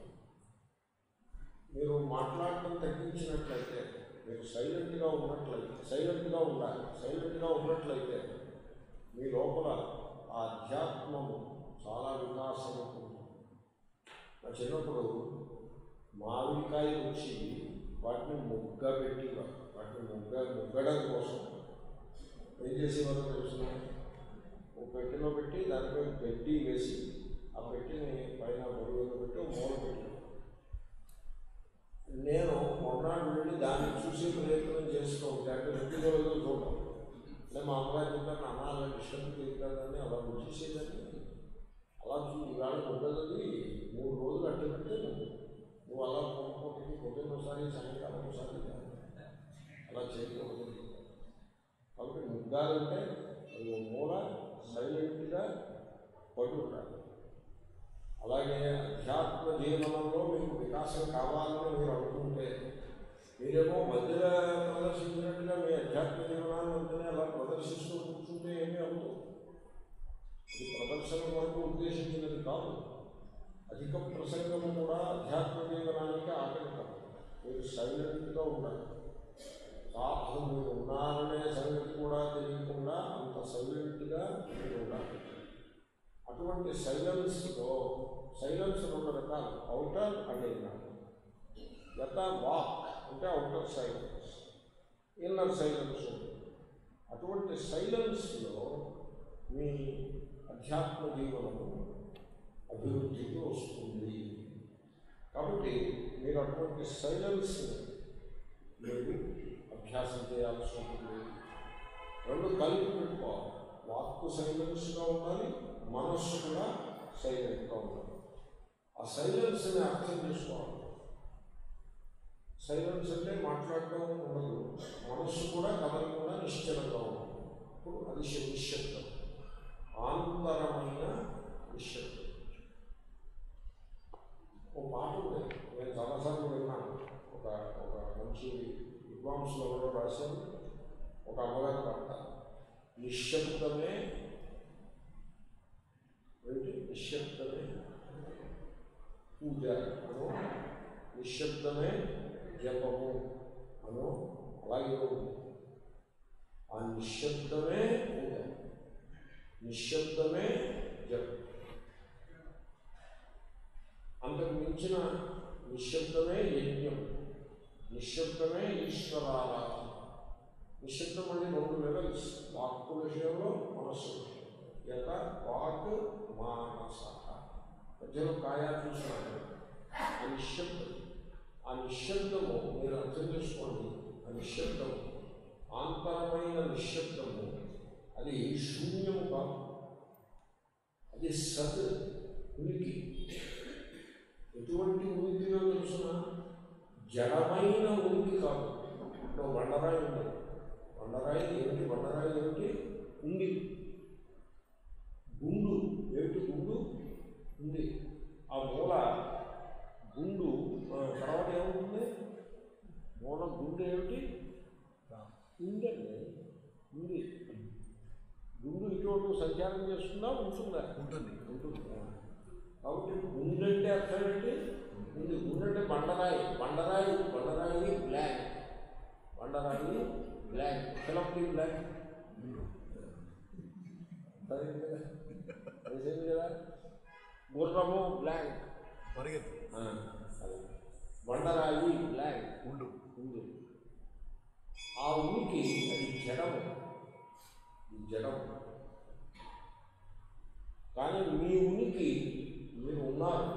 మీరు మాట్లాడటం తగ్గించినట్లయితే, మీరు సైలెంట్గా ఉన్నట్లయితే, సైలెంట్గా ఉండాలి. సైలెంట్గా ఉన్నట్లయితే మీ లోపల ఆధ్యాత్మము చాలా వికాసం ఉంటుంది. నా చిన్నప్పుడు మామిడికాయ వచ్చి వాటిని మొగ్గ పెట్టేవారు. వాటిని మొగ్గ మొగ్గడం కోసం ఏం చేసేవారు తెలిసిన, ఒక పెట్టెలో పెట్టి దానిపై పెట్టి వేసి ఆ పెట్టిని పైన బరువులో పెట్టి మూల పెట్టాను. నేను మొన్నాడు వెళ్ళి దాన్ని చూసే ప్రయత్నం చేస్తూ ఉంటే, అంటే వ్యక్తిలో చూడటం. అంటే మా అమ్మగారు చెప్పాను, అమ్మ అలా డిస్టర్బ్ చేయగలని అలా వచ్చేసేదని అలా చూ ఇవాళ ఉండదది మూడు రోజులు అట్టే పెడితే నువ్వు అలా పొందుకోవడానికి పొద్దున్నోసారి సాయంకాలం ఒకసారి అలా చేయకూడదు. కాబట్టి ముగ్గాలంటే అది మూల సైలెంట్గా పట్టుకుంటారు. అలాగే అధ్యాత్మ జీవనంలో మీకు వికాసం కావాలని మీరు అనుకుంటే, మీరేమో మధ్యలో ప్రదర్శించినట్టుగా మీ అధ్యాత్మ జీవనాన్ని మధ్యనే అలా ప్రదర్శిస్తూ కూర్చుంటే ఏమీ అవుతుంది. ఇది ప్రదర్శన వరకు ఉద్దేశించినది కాదు. అధిక ప్రసంగము కూడా అధ్యాత్మ జీవనానికి ఆటంకం. మీరు సైలెంట్గా ఉండాలి. అసలు మీరు ఉన్నారనే సంగతి కూడా తెలియకుండా అంత సైలెంట్గా మీరు ఉండాలి. అటువంటి సైలెన్స్లో సైలెన్స్ రెండు రకాలు, అవుటర్ అండ్ ఇన్నర్. గత వాక్ అంటే అవుటర్ సైలెన్స్, ఇన్నర్ సైలెన్స్ ఉంటుంది. అటువంటి సైలెన్స్లో మీ అధ్యాత్మ జీవనము అభివృద్ధికి వస్తుంది. కాబట్టి మీరు అటువంటి సైలెన్స్ని మీరు అభ్యాసం చేయాల్సి ఉంటుంది. రెండు కలిపి పెట్టుకోవాలి. వాక్కు సైలెన్స్గా ఉండాలి, మనస్సు కూడా సైలెంట్గా ఉండాలి. ఆ సైలెన్స్ని అర్థం చేసుకోవాలి. సైలెన్స్ అంటే మాట్లాడటం ఉండదు, మనస్సు కూడా కదలకుండా నిశ్చలంగా ఉండదు. ఇప్పుడు అది నిశ్శబ్దం, ఆనందరమైన నిశ్శబ్దం. ఓ పాట ఉంది, నేను చాలాసార్లు విన్నాను, ఒక ఒక మంచి విద్వాంసులు ఎవరో రాశారు, ఒక అమ్మగారు పాట, నిశ్శబ్దమే నిశ్శబ్దమే పూజ అనో, నిశ్శబ్దమే జపము అనో, అలాగే ఆ నిశ్శబ్దమే పూజ, నిశ్శబ్దమే జపం, అంతకు మించిన నిశ్శబ్దమే యజ్ఞం, నిశ్శబ్దమే ఈశ్వరారాధన. నిశ్శబ్దం అంటే రెండు లెవెల్స్, వాక్కు విషయంలో మనస్సు విషయం, యథ వాక్ మానస. మధ్యలో కాయా చూసాను ఆ నిశ్శబ్దం. ఆ నిశ్శబ్దము మీరు అర్థం చేసుకోండి, ఆ నిశ్శబ్దము ఆంతరమైన నిశ్శబ్దము, అది శూన్యము కాదు, అది సత్ ఉనికి. ఎటువంటి ఉనికిలో తెలిసిన జడమైన ఉనికి కాదు. ఇప్పుడు వండరాయి ఉంది, వండరాయి ఏమిటి, వండరాయి ఏమిటి ఉంది, గుండు ఏమిటి, గుండు ఉంది, ఆ మూల గుండు. తర్వాత ఏముంటుంది, మూల గుండు ఏమిటి ఉందండి, ఉంది గుండు. ఇటువంటి సంచారం చేస్తుందా, ఉంటుందా, ఉంటుంది ఉంటుంది. కాబట్టి గుండు అంటే అర్థం ఏంటి, ఉంది. గుండు అంటే బండరాయి, బండరాయి బండరాయి బ్లాంక్, బండరాయి బ్లాంక్, ఫిలంకి బ్లాంక్ కదా, తెలిసింది కదా. గుర్రము బ్లాంక్, పరిగెత్తు, బండరాయి బ్లాంక్, ఉండు ఉండు. ఆ ఉనికి అది జడము, ఈ జడము. కానీ మీ ఉనికి మీరు ఉన్నారు,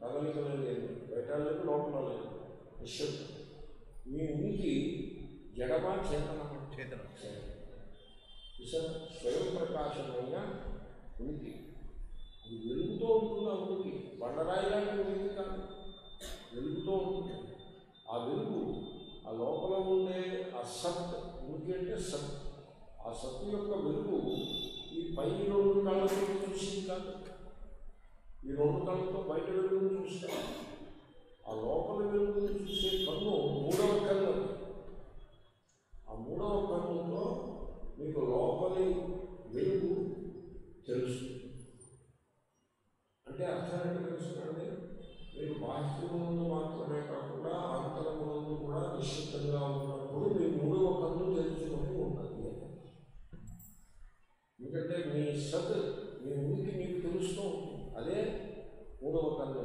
కదలికలు లేదు, బయట లేదు, లోపల లేదు, నిశ్శబ్దం. మీ ఉనికి జడమా చేతన, చేతన స్వయం ప్రకాశమైన ఉనికి. అది వెలుగుతో ఉంటుంది, ఆ ఉనికి బండరాయి లాంటి ఉనికి కాదు, వెలుగుతో ఉంటుంది. ఆ వెలుగు ఆ లోపల ఉండే ఆ సత్ ఉనికి అంటే సత్. ఆ సత్తు యొక్క వెలుగు ఈ పై రెండు కళ్ళతో చూసింది కాదు, ఈ రెండు కళ్ళతో బయట వెలుగును చూస్తాం. ఆ లోపల వెలుగును చూసే కన్ను మూడవ కన్ను. ఆ మూడవ కన్నుతో మీకు లోపలి వెలుగు తెలుసు. అంటే అర్థం ఏంటి తెలుసుకోండి, మీరు బాహ్యమునందు మాత్రమే కాకుండా అంతరమునందు కూడా నిశ్చితంగా ఉన్నప్పుడు మీ మూడవ కన్ను తెలుసుకుంటూ ఉంటుంది. ఎందుకంటే మీ సత్, మీ ఉనికి మీకు తెలుస్తూ ఉంటుంది, అదే మూడవ కన్ను.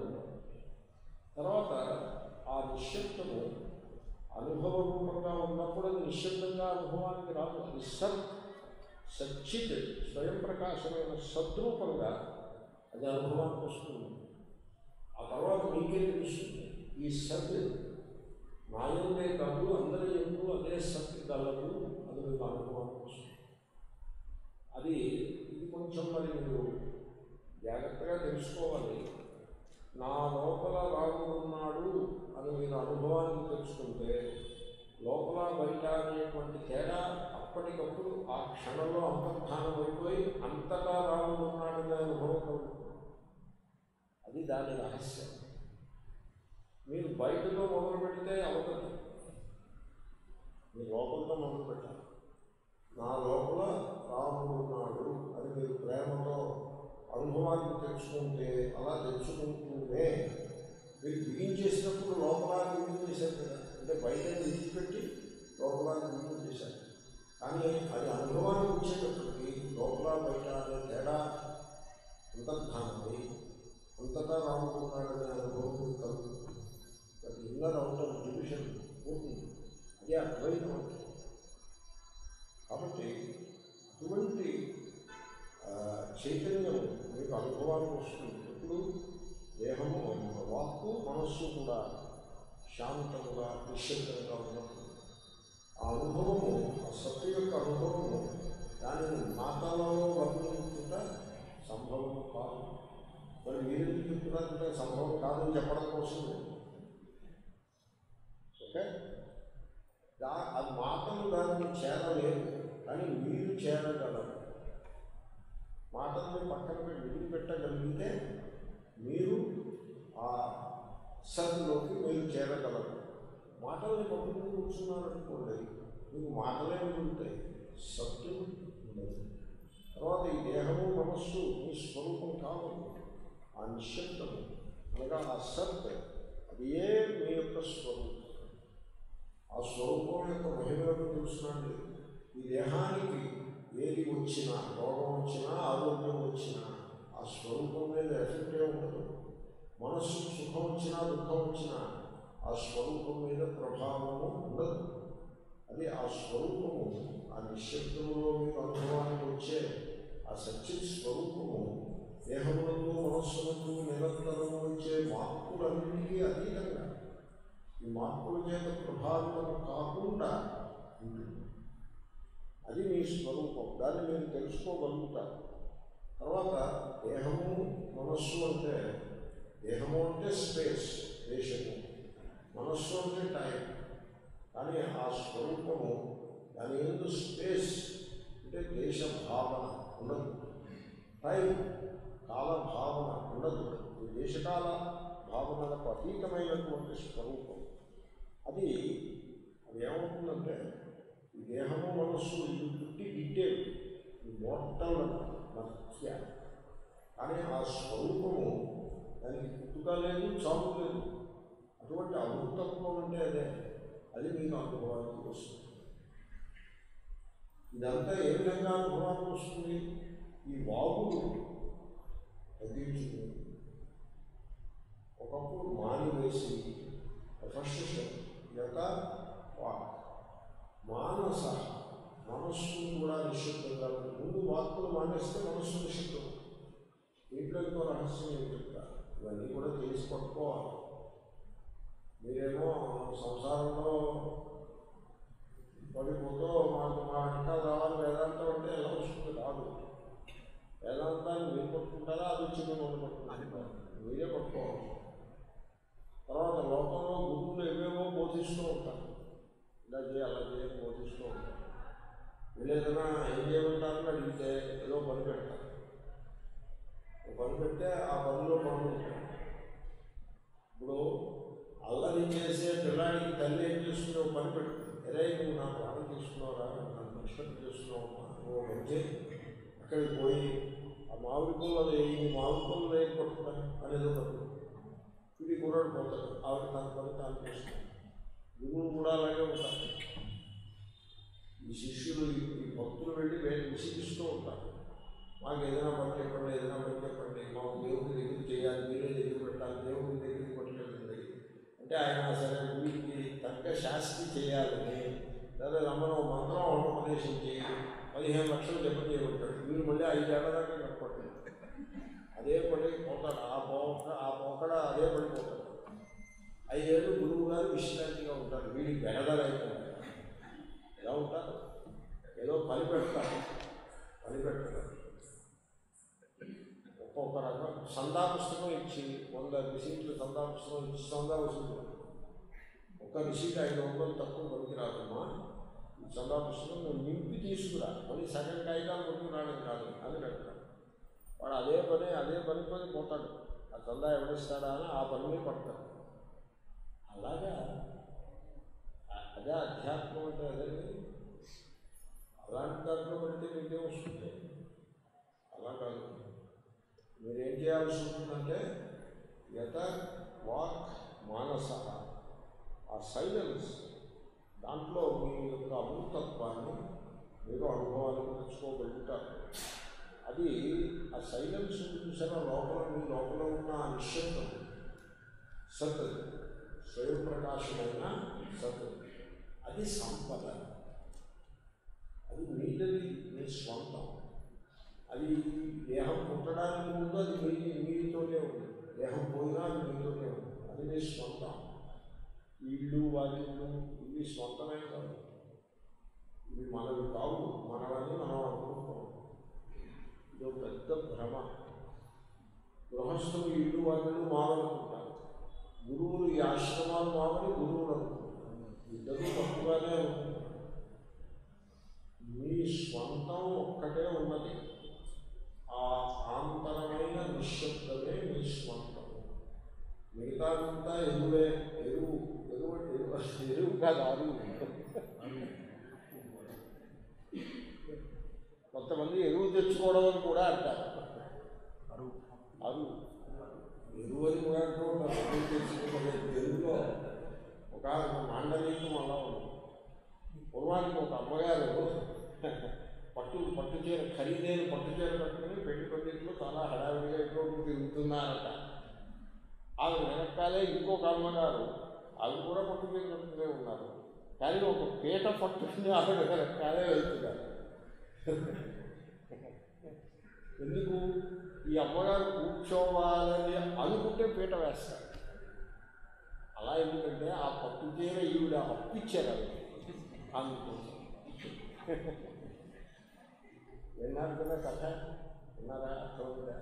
తర్వాత ఆ నిశ్శబ్దము అనుభవపూర్వకంగా ఉన్నప్పుడు అది నిశ్శబ్దంగా అనుభవానికి రాదు. అది సత్, సచ్చిత్, స్వయం ప్రకాశమైన సద్రూపంగా అది అనుభవానికి వస్తుంది. ఆ తర్వాత మీకే తెలుస్తుంది, ఈ సత్ నాయందే కాదు అందరి ఎందు అదే సత్ కలదు, అది మీకు అనుభవానికి వస్తుంది. అది ఇది కొంచెం మరి మీరు జాగ్రత్తగా తెలుసుకోవాలి. నా లోపల రాముడున్నాడు అని మీరు అనుభవాన్ని తెలుసుకుంటే లోపల బయట అనేటువంటి తేడా అప్పటికప్పుడు ఆ క్షణంలో అంతర్ధానం అయిపోయి అంతటా రాముడున్నాడనే అనుభవం కలుగుతుంది. అది దాని రహస్యం. మీరు బయటతో మొదలు పెడితే అవతదు, మీరు లోపలతో మొదలు పెట్టాలి. నా లోపల రాముడున్నాడు అని మీరు ప్రేమతో అనుభవాన్ని తెలుసుకుంటే, అలా తెలుసుకుంటూనే మీరు బిగించేసినప్పుడు లోపలాన్ని బిగింపు చేశారు కదా, అంటే బయట విడిచిపెట్టి లోపలాన్ని బిగింపు చేశారు. కానీ అది అనుభవాన్ని వచ్చేటప్పటికి లోపల బయట అనే తేడా అంతర్ధానమై అంతటా రాముకున్నాడనే అనుభవం కలుగుతుంది. అది ఇన్నర్ అవుటర్ డివిజన్ ఉంటుంది, అదే అద్వైతం అవుతుంది. కాబట్టి అటువంటి చైతన్యం మీకు అనుభవానికి వస్తుంది. ఇప్పుడు దేహము, వాక్కు, మనస్సు కూడా శాంతముగా నిశ్శబ్దంగా ఉన్నప్పుడు ఆ అనుభవము, ఆ సత్తు యొక్క అనుభవము, దానిని మాటలలో వర్ణించుట సంభవము కాదు. మరి మీరు చెప్తున్నారంటే సంభవం కాదని చెప్పడం కోసం ఓకే దా అది మాటలు దానికి చేరలేదు కానీ మీరు చేరగలరు. మాటల్ని పక్కన విడిగి పెట్టగలిగితే మీరు ఆ సత్తులోకి మీరు చేరగలరు. మాటల్ని పక్కన కూర్చున్నారనుకోండి మీకు మాటలే ఉంటాయి, సత్తు ఉండదు. తర్వాత ఈ దేహము మనస్సు మీ స్వరూపం కాదు, ఆ నిశ్శబ్దము అనగా ఆ సత్ అది ఏ మీ యొక్క స్వరూపం. ఆ స్వరూపం యొక్క మహిళలను తెలుసునండి. ఈ దేహానికి ఏది వచ్చినా, రోగం వచ్చినా, ఆరోగ్యం వచ్చినా ఆ స్వరూపం మీద ఎఫెక్టే ఉండదు. మనస్సు సుఖం వచ్చినా దుఃఖం వచ్చినా ఆ స్వరూపం మీద ప్రభావము ఉండదు. అది ఆ స్వరూపము ఆ నిశ్శబ్దంలో మీకు అనుభవానికి వచ్చే ఆ సచిత్ స్వరూపము దేహములకు మనస్సులకు నిరంతరం వచ్చే మార్పులన్నిటికీ అతీతంగా ఈ మార్పుల చేత ప్రభావితం కాకుండా ఉంటుంది. అది మీ స్వరూపం, దాన్ని మీరు తెలుసుకోగలుగుతారు. తర్వాత దేహము మనస్సు అంటే దేహము అంటే స్పేస్ దేశము, మనస్సు అంటే టైం. కానీ ఆ స్వరూపము దాని ఎందు స్పేస్ అంటే దేశ భావన ఉండదు, టైం కాల భావన ఉండదు. ఈ దేశకాల భావనలకు అతీతమైనటువంటి స్వరూపం అది. అది ఏమవుతుందంటే ఈ దేహము మనస్సు ఇది పుట్టి డీటెయిల్ ఈ మోటల్ మధ్య. కానీ ఆ స్వరూపము దానికి పుట్టుక లేదు, చావు లేదు. అటువంటి అమృతత్వం అంటే అదే, అది మీకు అనుభవానికి వస్తుంది. ఇదంతా ఏ విధంగా అనుభవానికి వస్తుంది? ఈ వాగులు తగ్గించుకుని ఒకప్పుడు మానివేసి ప్రొఫెషన్ యొక్క వాక్ మానస మనస్సును కూడా నిశ్శబ్దంగా ఉంటుంది. ముందు వాక్కులు మానేస్తే మనస్సు నిశ్శబ్దం. ఇంట్లో ఇంకో రహస్యం ఏం చెప్తారు, ఇవన్నీ కూడా తెలిసి పట్టుకోవాలి. మీరేమో సంసారంలో పడిపోతూ మాకు మా వెంట రావాలి వేదాంతం అంటే ఎలా వస్తుంది? రాదు. వేదాంతాన్ని మీరు పట్టుకుంటారా, అది వచ్చింది మనం పట్టుకుంటారు, మీరే పట్టుకోవాలి. తర్వాత లోకంలో గురువులు ఏవేవో బోధిస్తూ ఉంటారు, ఇలా చేయి అలా చేయ బోధిస్తూ ఉంటారు. వీళ్ళు ఏదైనా ఏం చేయమంటారని అడిగితే ఏదో పని పెడతారు. పని పెడితే ఆ పనిలో పనులు ఉంటాయి. ఇప్పుడు అల్లరి చేసే పిల్లాడికి తల్లి ఏం చేస్తుందో పని పెడుతుంది. ఎలా నువ్వు నా ప్రాణం తీసుకున్నావురా, నన్ను నష్టం చేస్తున్నావు, నువ్వు మంచి అక్కడికి పోయి ఆ మామిడి పనులు ఈ మామిడి పనులు ఏం పట్టుకున్నా అనేది పడుతుంది. ఇది కూరడు పోతాడు, ఆవిడ తన పని తాను చేస్తున్నాడు. గురువులు కూడా అలాగే ఉంటారు. ఈ శిష్యులు ఈ భక్తులు వెళ్ళి వేరే విసిగిస్తూ ఉంటారు. మాకు ఏదైనా పని చెప్పండి, ఏదైనా పని చెప్పండి, మాకు దేవుడి దగ్గర చేయాలి, మీరే దగ్గర పెట్టాలి, దేవుడి దగ్గర కొట్టలేదు అంటే ఆయన సరే గుడికి తగ్గ శాస్తి చేయాలని లేదా రమ్మను మంత్రం ఉపదేశం చేయి పదిహేను లక్షలు జమ చేయబడతాడు. మీరు మళ్ళీ ఐదేళ్ల దాకా కనపడలేదు, అదే పడి పోతాడు. ఆ పోక ఆ పోకడ అదే పడిపోతాడు. ఐదేళ్ళు గురువు గారు విశ్రాంతిగా ఉంటారు, వీడికి బెడదలైపోతాడు. ఎలా ఉంటారు? ఏదో పని పెడతారు, పని పెట్టడం ఒక్కొక్క రకం. సందా పుస్తకం ఇచ్చి వంద రిసీట్లు సందా పుస్తకం ఇచ్చి సందా వసూలు. ఒక్క రిసీట్ ఐదు వందలు తక్కువ పనికి రాదమ్మా, ఈ సందా పుస్తకం నువ్వు నింపి తీసుకురా, మళ్ళీ సగం కాగితాలు కొట్టుకు రావడం కాదు అని పెట్టడం. వాడు అదే పని అదే పని పని పోతాడు. ఆ సందా ఎవరిస్తాడా అని ఆ పనిని పడతాడు. అలాగా అదే అధ్యాత్మం అంటే అదే. అలాంటి దాంట్లో పడితే మీకే వస్తుంది, అలా కాదు. మీరేం చేయాల్సి ఉంటుందంటే యథ వాక్ మానస ఆ సైలెన్స్ దాంట్లో మీ యొక్క అమృతత్వాన్ని మీరు అనుభవానికి తెచ్చుకోగలుగుతారు. అది ఆ సైలెన్స్ చూసారా, లోపల మీ లోపల ఉన్న ఆ నిశ్శబ్దం సత్ స్వయంప్రకాశమైన సత్ అది సంపద. అది మీదది, మీ స్వంతం. అది దేహం పుట్టడానికి ముందు అది మీ మీతోనే ఉంది, దేహం పోయినా అది మీతోనే ఉంది. అది మీ స్వంతం. ఇల్లు వాకిళ్ళు ఇవి స్వంతమే కాదు, ఇవి మనవి కావు. మనవని మనం అనుకుంటాం. ఇదో పెద్ద భ్రమ. గృహస్థులు ఇల్లు వాళ్ళు మారనుకుంటారు, గురువులు ఈ ఆశ్రమాలు మారని గురువులు అనుకుంటారు. ఇద్దరు తప్పుగానే అనుకుంటారు. మీ స్వంతం ఒక్కటే ఉన్నది, ఆ ఆంతరమైన నిశ్శబ్దమే మీ స్వంతం. మిగతా అంతా ఎరువే, ఎరువు ఎరువు ఎరువు కాదు అరువు. కొంతమంది ఎరువు తెచ్చుకోవడం అని కూడా అంటారు. అరువు అరువు ఎరువు అని కూడా అరువు తెచ్చుకోవడం. తెలుగులో ఒక మాండలీయం అలా ఉంది. పూర్వానికి ఒక అమ్మగారు పట్టు పట్టు చీర ఖరీదైన పట్టు చీర కట్టుకుని పెళ్లి పండితులు చాలా హడావిడిగా ఎక్కువ తిరుగుతున్నారట. ఆమె వెనకాలే ఇంకొక అమ్మగారు, అవి కూడా పట్టు చీర కట్టుకునే ఉన్నారు. కానీ ఒక పీట పట్టుకుని ఆవిడ వెనకాలే వెళ్తున్నారు. ఎందుకు? ఈ అమ్మగారు కూర్చోవాలని అనుకుంటే పీట వేస్తారు. అలా ఎందుకంటే ఆ పట్టు చీర ఈవిడ అప్పించారు ఆవిడ అందుకోసం. విన్నారు కదా కథ, విన్నారా? అర్థమవుతుందా?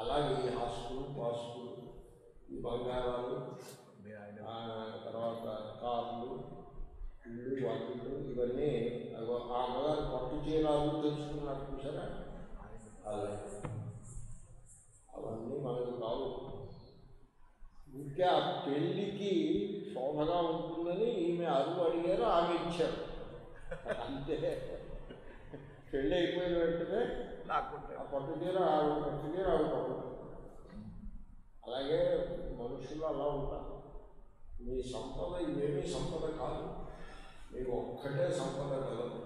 అలాగే ఈ హాస్టల్ పాస్కులు, ఈ బంగారాలు, తర్వాత కార్లు, ఇల్లు, వాకిళ్ళు, ఇవన్నీ ఆ అమ్మగారు పట్టు చీరాలు తెలుసుకున్నారు చూసారా. అలా అవన్నీ మనకు కావు. ఇంకా పెళ్ళికి శోభగా ఉంటుందని ఈమె అరువు అడిగారు, ఆమె ఇచ్చారు అంతే. పెళ్ళి అయిపోయిన వెంటనే ఆ పట్టు చీర ఆవిడ పట్టు చీర ఆవిడ పట్టుకుంటారు. అలాగే మనుషులు అలా ఉంటారు. మీ సంపద ఇవేమీ సంపద కాదు, మీకు ఒక్కటే సంపద కలదు.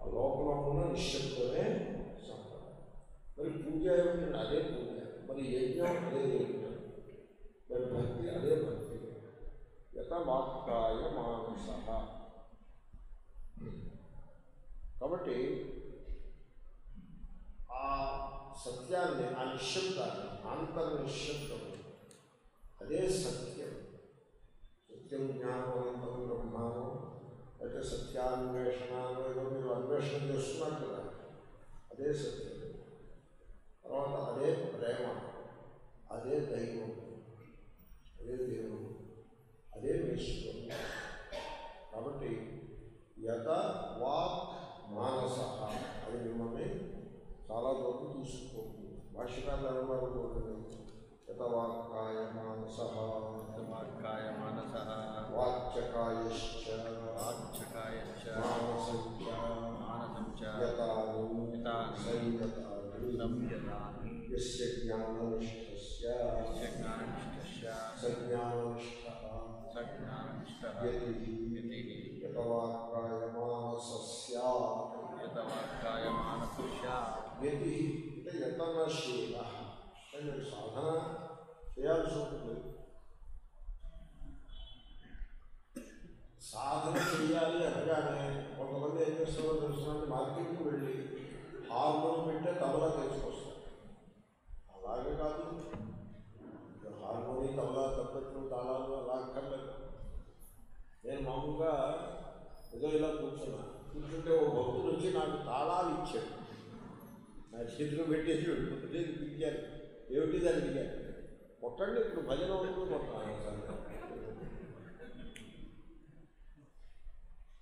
ఆ లోపల ఉన్న నిశ్శబ్దమే సంపద. మరి పూజ ఏమిటంటే అదే పూజ, మరి యజ్ఞం అదే యజ్ఞం, మరి భక్తి అదే భక్తి. యత వాక్కాయ మానసః. కాబట్టి ఆ సత్యాన్ని, ఆ నిశ్శబ్దాన్ని, అంతర్ నిశ్శబ్దం అదే సత్యం. సత్యం జ్ఞానవంతం బ్రహ్మాను అయితే సత్యాన్వేషణ ఏదో మీరు అన్వేషణ చేస్తున్నారు కదా, అదే సత్యం. తర్వాత అదే ప్రేమ, అదే దైవం, అదే దేవుడు, అదే విశ్వం. కాబట్టి యత వాక్ మానస అది మిమ్మల్ని చాలా దూరం తీసుకుపోతుంది. భాష్యకారులు అనుమానుకోండి, యత వాక్కాయ మానస వాక్కాయ మానస వాక్చకాయశ్చ వాక్చకాయశ్చ మానసం చ మానసం చ యతాను యతాను సంయతాను సంయతాను యస్య జ్ఞాననిష్ఠస్య యస్య జ్ఞాననిష్ఠస్య సజ్ఞాననిష్ఠః సజ్ఞాననిష్ఠః యతిహి యతిహి యత వాక్కాయ మానసస్య యత వాక్కాయ మానసస్య యతిహి అంటే యతనశీలః. మీరు సాధన చేయాల్సి ఉంటుంది. సాధన చేయాలి అనగానే కొంతమంది ఏం చేస్తారో తెలుసుకుంటే మార్కెట్కి వెళ్ళి హార్మోన్ పెట్టే తబలా తెచ్చుకొస్తారు. అలాగే కాదు, హార్మోని తబలా తప్పట్లు తాళాలు అలా అక్కర్లేదు. నేను మామూలుగా ఏదో ఇలా కూర్చున్నా, కూర్చుంటే ఓ భక్తుడు వచ్చి నాకు తాళాలు ఇచ్చాడు. నా చేతిలో పెట్టేసి వెళ్ళిపోతుంది. పిలిచాను, ఏమిటిది అని అడిగాను. కొట్టండి, ఇప్పుడు భజన ఉంటుంది కొట్టాను.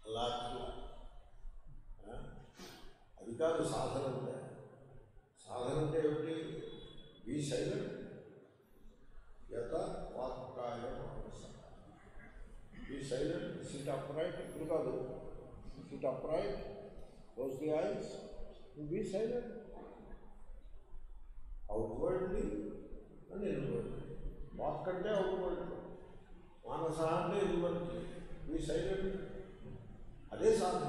అలా అది కాదు సాధన అంటే. సాధన అంటే ఏమిటి? Be silent. యత వాక్కాయ మానస బీ సైలెంట్. Sit upright. ఇప్పుడు కాదు, sit upright, close the eyes, be silent. Outwardly అని ఇన్వర్డ్లీ. వాక్ అంటే అవుట్వర్డ్లీ, మానస అంటే ఇన్వర్డ్లీ. బీ సైలెంట్ అదే సాధన.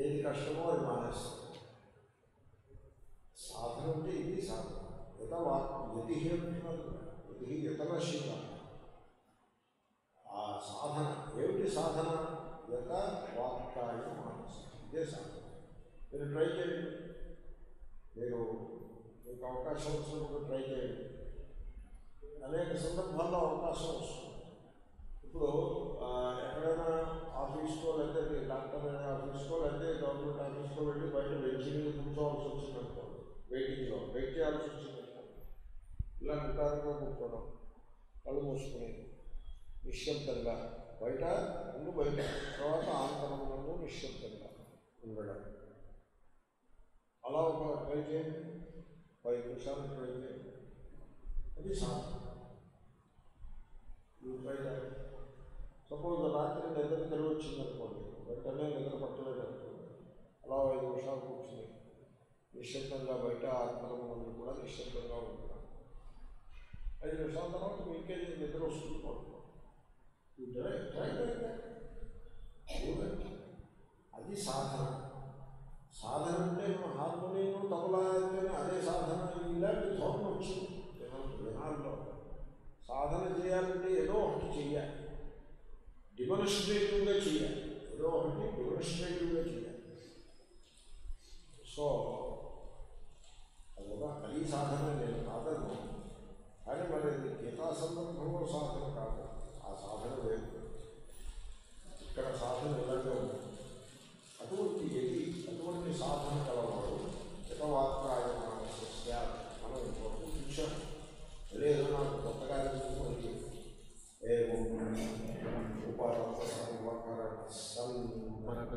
ఏది కష్టమో అది మానేస్తారు. his international sadhana. Every sadhana, yata, vata, manas. This sadhana. Then try again. They go, they go, they go, try again. Aneka sandarbhallo avakasalu. Ippudu ekkadana ఆఫీస్లో లేకపోతే డాక్టర్ అయినా ఆఫీస్లో లేకపోతే గవర్నమెంట్ ఆఫీస్లో వెళ్ళి బయట వెయిట్ చేయాలి, కూర్చోవాల్సి వచ్చిందనుకో, వెయిటింగ్లో వెయిట్ చేయాల్సి వచ్చిందనుకో, ఇలా నిటారుగా కూర్చోవడం, కళ్ళు మూసుకుని నిశ్శబ్దంగా బయట ముందు బయట తర్వాత ఆంతరంలో నిశ్శబ్దంగా ఉండడం, అలా ఒక ట్రై చేయండి, పది నిమిషాలు ట్రై చేయండి. అది సాధన. సపోజ్ రాత్రి నిద్ర తెలివచ్చిందనుకోండి, వెంటనే నిద్ర పట్టలేదు అనుకోండి, అలా ఐదు నిమిషాలు కూర్చుని నిశ్శబ్దంగా బయట ఆత్మలందరూ కూడా నిశ్శబ్దంగా ఉంటున్నాం. ఐదు నిమిషాల తర్వాత మీకే నిద్ర వస్తుంది పడుతున్నాం. అది సాధన. సాధన అంటే మనం హార్మోనియం తబలా అంటేనే అదే సాధన. ఇలాంటి ధోరణ వచ్చింది జనాల్లో. సాధన చేయాలంటే ఏదో ఒకటి చేయాలి, డిమాన్స్ట్రేటివ్గా చేయాలి, ఏదో ఒకటి డిమాన్స్ట్రేటివ్గా చేయాలి. సో అదొక కలి సాధన. నేను కాదను, కానీ మరి గీతా సందర్భంలో సాధన కాదు, ఆ సాధన లేదు. ఇక్కడ సాధన ఎలాగే ఉంది. అటువంటి ఏది అటువంటి సాధన కలవాడు చితవాత్రాయ మనం ఇంకొక చూసాం. లేదు నాకు కొత్తగా మనకు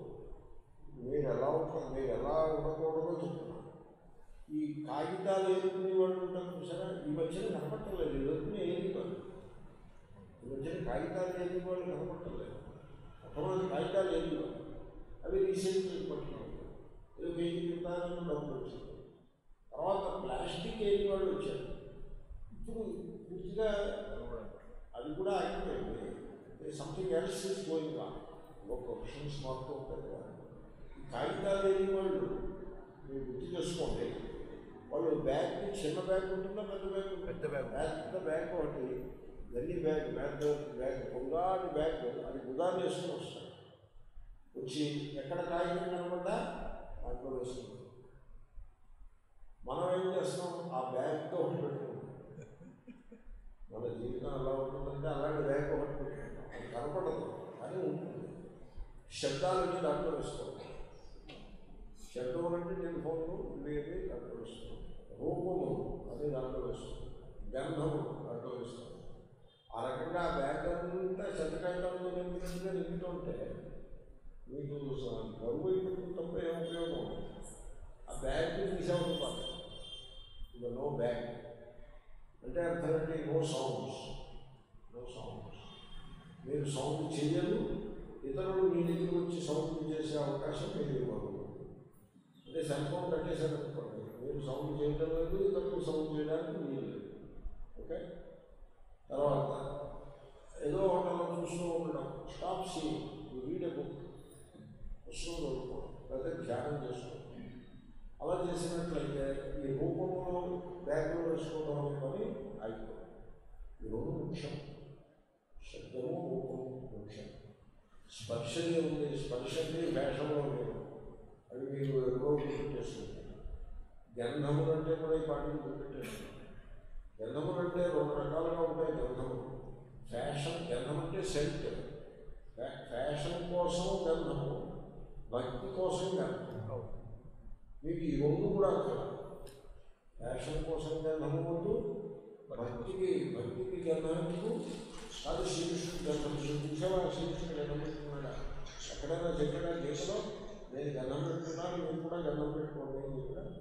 మీరు ఎలా ఉంటారు, మీరు ఎలా ఉండకూడదో చెప్తున్నారు. ఈ కాగితాలు ఏరుకునే వాళ్ళు ఉంటారు చూసారా, ఈ మధ్యన కనపట్టలేదు, ఎదుర్కొనే ఏరుకోవాలి. ఈ మధ్యన కాగితాలు ఏరుకునే వాళ్ళు కనపట్టలేదు, ఒకరోజు కాగితాలు ఏరుకోవాలి. అవి రీసైకిల్ పట్టుకున్నాం, ఏదో వెయ్యి క్రితాలను డబ్బులు వచ్చింది. తర్వాత ప్లాస్టిక్ ఏరి వాళ్ళు వచ్చారు. ఇప్పుడు పూర్తిగా అది కూడా అయిపోయింది. Something else is going on. ఒక క్వశ్చన్స్ మాత్రం ఉంటాయి కదా. ఈ కాగితాలు లేని వాళ్ళు మీరు గుర్తు చేసుకోండి, వాళ్ళు బ్యాగ్ చిన్న బ్యాగ్ ఉంటుందా, పెద్ద బ్యాగ్, పెద్ద బ్యాగ్, బ్యాగ్ పెద్ద బ్యాగ్ ఒకటి, గల్లీ బ్యాగ్, బ్యాగ్ బ్యాగ్ పొంగాటి బ్యాగ్, అది గుదాలు వేసుకుని వస్తాయి. వచ్చి ఎక్కడ కాగితం కనబడ్డా వాటిలో వేసుకుంటాం. మనం ఏం చేస్తాం, ఆ బ్యాగ్తో ఒకటి పెట్టుకుంటాం. మన జీవితం ఎలా ఉంటుందంటే అలాంటి బ్యాగ్ ఒకటి పెట్టుకుంటాం, అది కనపడదు కానీ ఉంటుంది. శబ్దాలన్నీ దాంట్లో వేసుకోవాలి. శబ్దం అంటే టెలిఫోన్లు ఇవేవి దాంట్లో వేస్తాం, రూపము అదే దాంట్లో వేస్తాం, గంధము దాంట్లో వేస్తాం. ఆ రకంగా ఆ బ్యాగ్ అంతా చెత్తకాయలు నింపుతుంటే నింపుతుంటే మీకు బరువు అయిపోతుంది తప్ప ఏం ఉపయోగం. ఆ బ్యాగ్ తీసేవాళ్ళు ఇక నో బ్యాగ్ అంటే అర్థం ఏంటి, నో సౌండ్స్, నో సౌండ్స్. మీరు సౌండ్ చేయరు, ఇతరులు మీ దగ్గర వచ్చి సౌండ్ చేసే అవకాశం మీరు ఇవ్వరు. అంటే సెల్ ఫోన్ కట్టేశారు అనుకోండి, మీరు సౌండ్ చేయడం లేదు, ఇతరులు సౌండ్ చేయడానికి మీరు లేదు. ఓకే, తర్వాత ఏదో హోటల్లో చూస్తూ ఉండడం, stop seeing, read a book, వస్తువులు అనుకోండి, లేదా ధ్యానం చేసుకోండి. అలా చేసినట్లయితే ఈ రూపంలో బ్యాగ్లో వేసుకోవడం అని అయిపోయింది. ఈ రెండు ముఖ్యం, శబ్దము రూపము ముఖ్యం. స్పర్శనే ఉంది, స్పర్శనే వేషంలో లేదు, అవి మీరు ఎక్కువ గుర్తుపెట్టేసుకుంటారు. గంధములు అంటే కూడా ఈ పాటలు గుర్తుపెట్టేసుకుంటారు. గంధములు అంటే రెండు రకాలుగా ఉంటాయి గంధములు. ఫ్యాషన్ గంధం అంటే సెంట్, ఫ్యాషన్ కోసం గంధము, భక్తి కోసం గంధం. మీకు ఈ రెండు కూడా అర్థం, ఫ్యాషన్ కోసం గంధము వద్దు, భక్తికి భక్తికి గంధము కాదు, శ్రీకృష్ణుడు గంధం. చూసేవారు శ్రీకృష్ణుడు గంధం పెట్టుకున్నాడా ఎక్కడైనా, చెప్పడా గీతలో నేను గంధం పెట్టుకున్నాను, మీరు కూడా గంధం పెట్టుకోండి.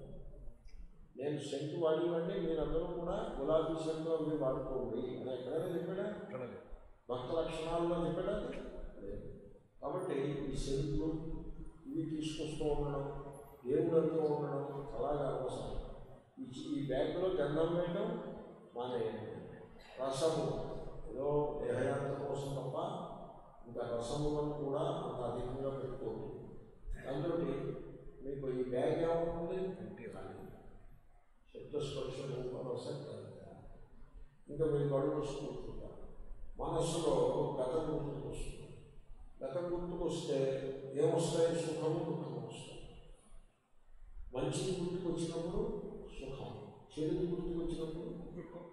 నేను నేను సెంటు వాడివంటే మీరందరూ కూడా గులాబీ సెంటు అవి వాడుకోండి అని ఎక్కడైనా చెప్పాడా? భక్త లక్షణాల్లో చెప్పాడా? కాబట్టి ఈ సెంట్లు ఇవి తీసుకొస్తూ ఉండడం, దేవుళ్ళతో ఉండడం అలాగా అవసరం. ఇచ్చి ఈ బ్యాగ్లో గంధం వేయడం మానేయండి. రసము ఏదో దేహయాత్ర కోసం తప్ప ఇంకా రసములను కూడా అంత అధికంగా పెట్టుకోండి. అందులో మీకు ఈ బ్యాగ్ ఏమవుతుంది? శబ్దస్పర్శ రూపరసంగా ఇంకా మీరు కళ్ళు వస్తుంటారు. మనస్సులో గత గుర్తుకు వస్తుంది. గత గుర్తుకు వస్తే ఏమొస్తాయి? సుఖము, దుఃఖము వస్తాయి. మంచిది గుర్తుకు వచ్చినప్పుడు సుఖం, చెడుది గుర్తుకు వచ్చినప్పుడు దుఃఖం.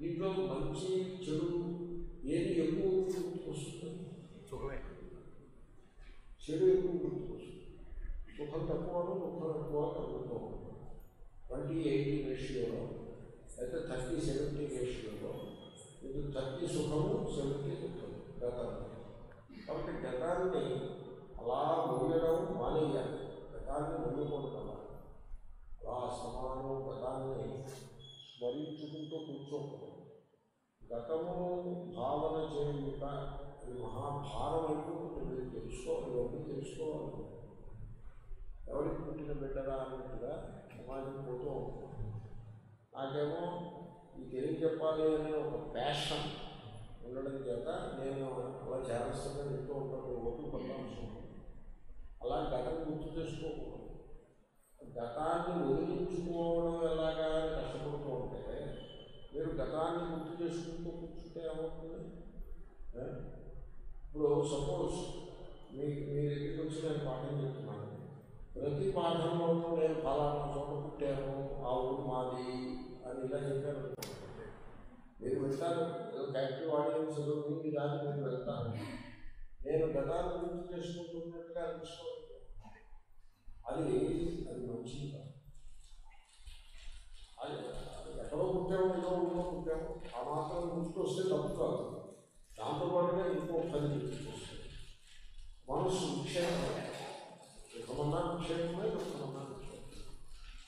దీంట్లో మంచి చెడు ఏది ఎక్కువ గుర్తుకు వస్తుంది? సుఖమే. చెడు ఎక్కువ గుర్తుకు వస్తుంది. సుఖం తక్కువ, దుఃఖం ఎక్కువ కలుగుతూ ఉంటుంది. ట్వంటీ ఎయిటీ రేషియోలో అయితే థర్టీ సెవెంటీ రేషియోలో ఇది థర్టీ సుఖము, సెవెంటీ దుఃఖము గతాన్ని. కాబట్టి గతాన్ని అలా మొయ్యడం మానేయాలి. గతాన్ని మొయ్యకూడదు. అలా సమానం గతాన్ని స్మరించుకుంటూ కూర్చోకూడదు. గతము భావన చేయుట అది మహాభారం అయిపోతుంది. మీరు తెలుసుకోవాలి, ఎవరిని తెలుసుకోవాలి. ఎవరికి పుట్టిన బిడ్డరా అన్నట్టుగా సమాజం పోతూ ఉంటుంది. నాకేమో ఈ తెలివి చెప్పాలి అనే ఒక ప్యాషన్ ఉండడం చేత నేను అలా జాగ్రత్తగా వింటూ ఉంటాను. ఓట్లు పడాల్సి ఉంటుంది. అలా గతం గుర్తు చేసుకోకూడదు. గతాన్ని వదిలించుకోవడం ఎలాగా కష్టపడుతూ ఉంటే మీరు గతాన్ని గుర్తు చేసుకుంటూ కూర్చుంటే ఏమవుతుంది? ఇప్పుడు సపోజ్ మీ మీ దగ్గరికి వచ్చి నేను పాఠం చెప్తున్నాను. ప్రతి పాఠంలోనూ నేను ఫలానా చోట పుట్టాను, ఆ ఊరు మాది అని ఇలా చెప్పాను. మీరు వెళ్తాను యాక్టివ్ ఆడియన్స్ మీ దాన్ని నేను వెళ్తాను. నేను గతాన్ని గుర్తు చేసుకుంటున్నట్టుగా అనిపించుకోవాలి. అది అది మంచిది కాదు. అది ఎక్కడో పుట్టాము, ఏదో ఊళ్ళో పుట్టాము, ఆ మాత్రం గుర్తు వస్తే తప్పు కాదు. దాంతోపాటుగా ఇంకో పని గుర్తుకొస్తుంది. మనసు విక్షేపం. దుఃఖమన్నా విక్షేపమే, దుఃఖమన్నా విక్షేపమే.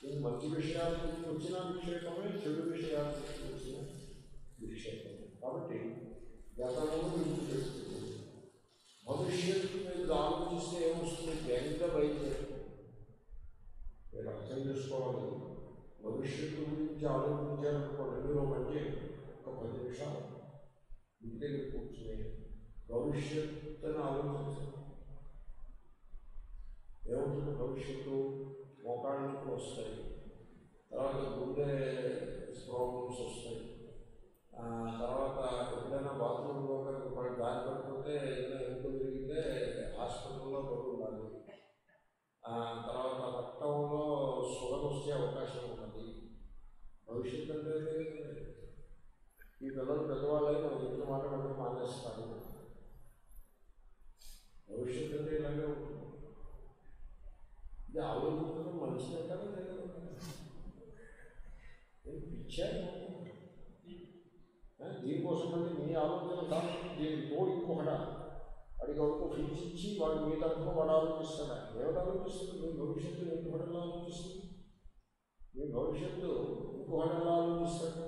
నేను మంచి విషయాలు వచ్చిన విక్షేపమే, చెడు విషయాలు వచ్చిన విక్షేపమే. కాబట్టి గతంలో గుర్తు చేస్తుంది. భవిష్యత్తు మీద ఆలోచిస్తే ఏమొస్తుంది? జ్ఞానంగా బయలుదేరు. మీరు అర్థం చేసుకోవాలి. భవిష్యత్తు గురించి ఆలోచించాలనుకోండి. మీరు మంచి ఒక పది నిమిషాలు ఇంటి దగ్గర కూర్చుని భవిష్యత్తును ఆలోచించాలి. ఏమవుతుంది? భవిష్యత్తు మోకాళ్ళ నొప్పులు వస్తాయి, తర్వాత గుండె ప్రాబ్లమ్స్ వస్తాయి, తర్వాత ఎప్పుడైనా బాత్రూంలో వాళ్ళు దారి పడిపోతే ఏదైనా ఎముకలు తిరిగితే హాస్పిటల్లో పడుకుండాలి, తర్వాత రక్తంలో షుగర్ వచ్చే అవకాశం ఉన్నది. భవిష్యత్తు అంటే ఈ పిల్లలు పెద్దవాళ్ళైనా ఎన్ని మాట్లాడడం మానేస్తారు. భవిష్యత్తు అంటే ఇలాగే ఉంటుంది. ఇది ఆలోచించడం మనిషి అంటారా? నేను పిచ్చాను. దీనికోసం అంటే మీ ఆలోచన కాదు, దీనికి తోడు ఇంకొకట అడిగి వరకు ఫిక్స్ ఇచ్చి వాడు మీ తరఫున వాడు ఆలోచిస్తాడా? ఏమిటి ఆలోచిస్తుంది? మీ భవిష్యత్తు ఇంకొకటి ఎలా ఆలోచిస్తుంది? మీ భవిష్యత్తు ఇంకొకటి ఎలా ఆలోచిస్తాడు?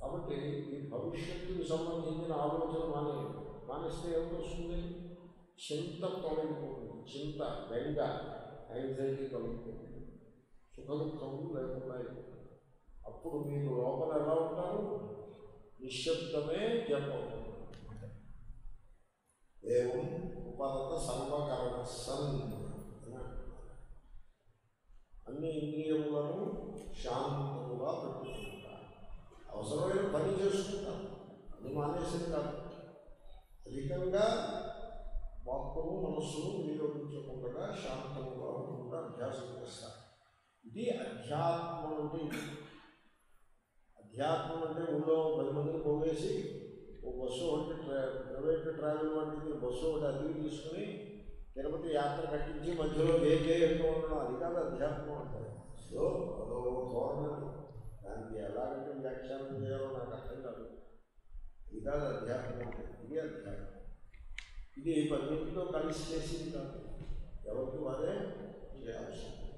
కాబట్టి ఈ భవిష్యత్తుకు సంబంధించిన ఆలోచన మానే మానేస్తే ఏమిటి వస్తుంది? చింత తొలగిపోతుంది. చింత, బెంగ, యాంగ్జైటీ తొలగిపోతుంది. సుఖ దుఃఖము లేకుండా అయిపోతుంది. అప్పుడు మీరు లోపల ఎలా ఉంటారు? నిశ్శబ్దమే జపం. ఏం ఉపాదత సర్వకరణ సన్ అని అన్ని ఇంద్రియములను శాంతముగా పెట్టుకుంటారు. అవసరమైన పని చేసుకుంటారు. అది మానేసింది కాదు. అధికంగా వాక్కును మనస్సును వినియోగించకుండా శాంతముగా ఉండకుండా అభ్యాసం చేస్తారు. ఇది అధ్యాత్మం అంటే. అధ్యాత్మం అంటే ఊళ్ళో పది మందిని పోగేసి ఓ బస్సు అంటే ట్రా ప్రైవేట్ ట్రావెల్ వంటిది బస్సు ఒకటి అద్దె తీసుకుని తిరుపతి యాత్ర కట్టించి మధ్యలో లేకే ఎక్కువ ఉండడం అది కాదు అధ్యాత్మం అంటే. సో అదో ధోరణి. దానికి ఎలాగంటే వ్యాఖ్యానం చేయాలో నాకు అర్థం కాదు. ఇది కాదు అధ్యాత్మం అంటే. ఇది అధ్యాత్మం. ఇది పన్నెండులో కలిసి చేసింది కాదు. ఎవరికి వారే చేయాల్సి ఉంటుంది.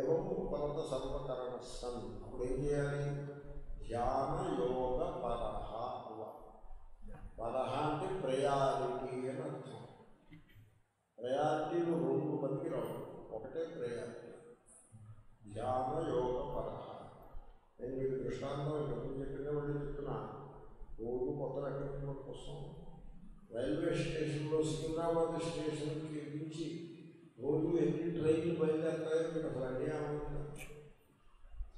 एवं भगवत सर्वकरण सन ध्यान योग परह परह अंटे प्रयारिटी అని అర్థం. ప్రయారిటీలు రెండు మందికి రావు, ఒకటే ప్రయారిటీ ధ్యాన యోగ పరహ. నేను మీకు దృష్టాంతం ఎప్పుడు చెప్పిన వాళ్ళు చెప్తున్నా, రోజు కొత్త రకమైన కోసం రైల్వే స్టేషన్లో సికింద్రాబాద్ స్టేషన్కి ఎక్కించి రోజు ఎన్ని ట్రైన్లు బయలుదేరుతాయో మీకు అసలు అన్నీ అవ్వదు.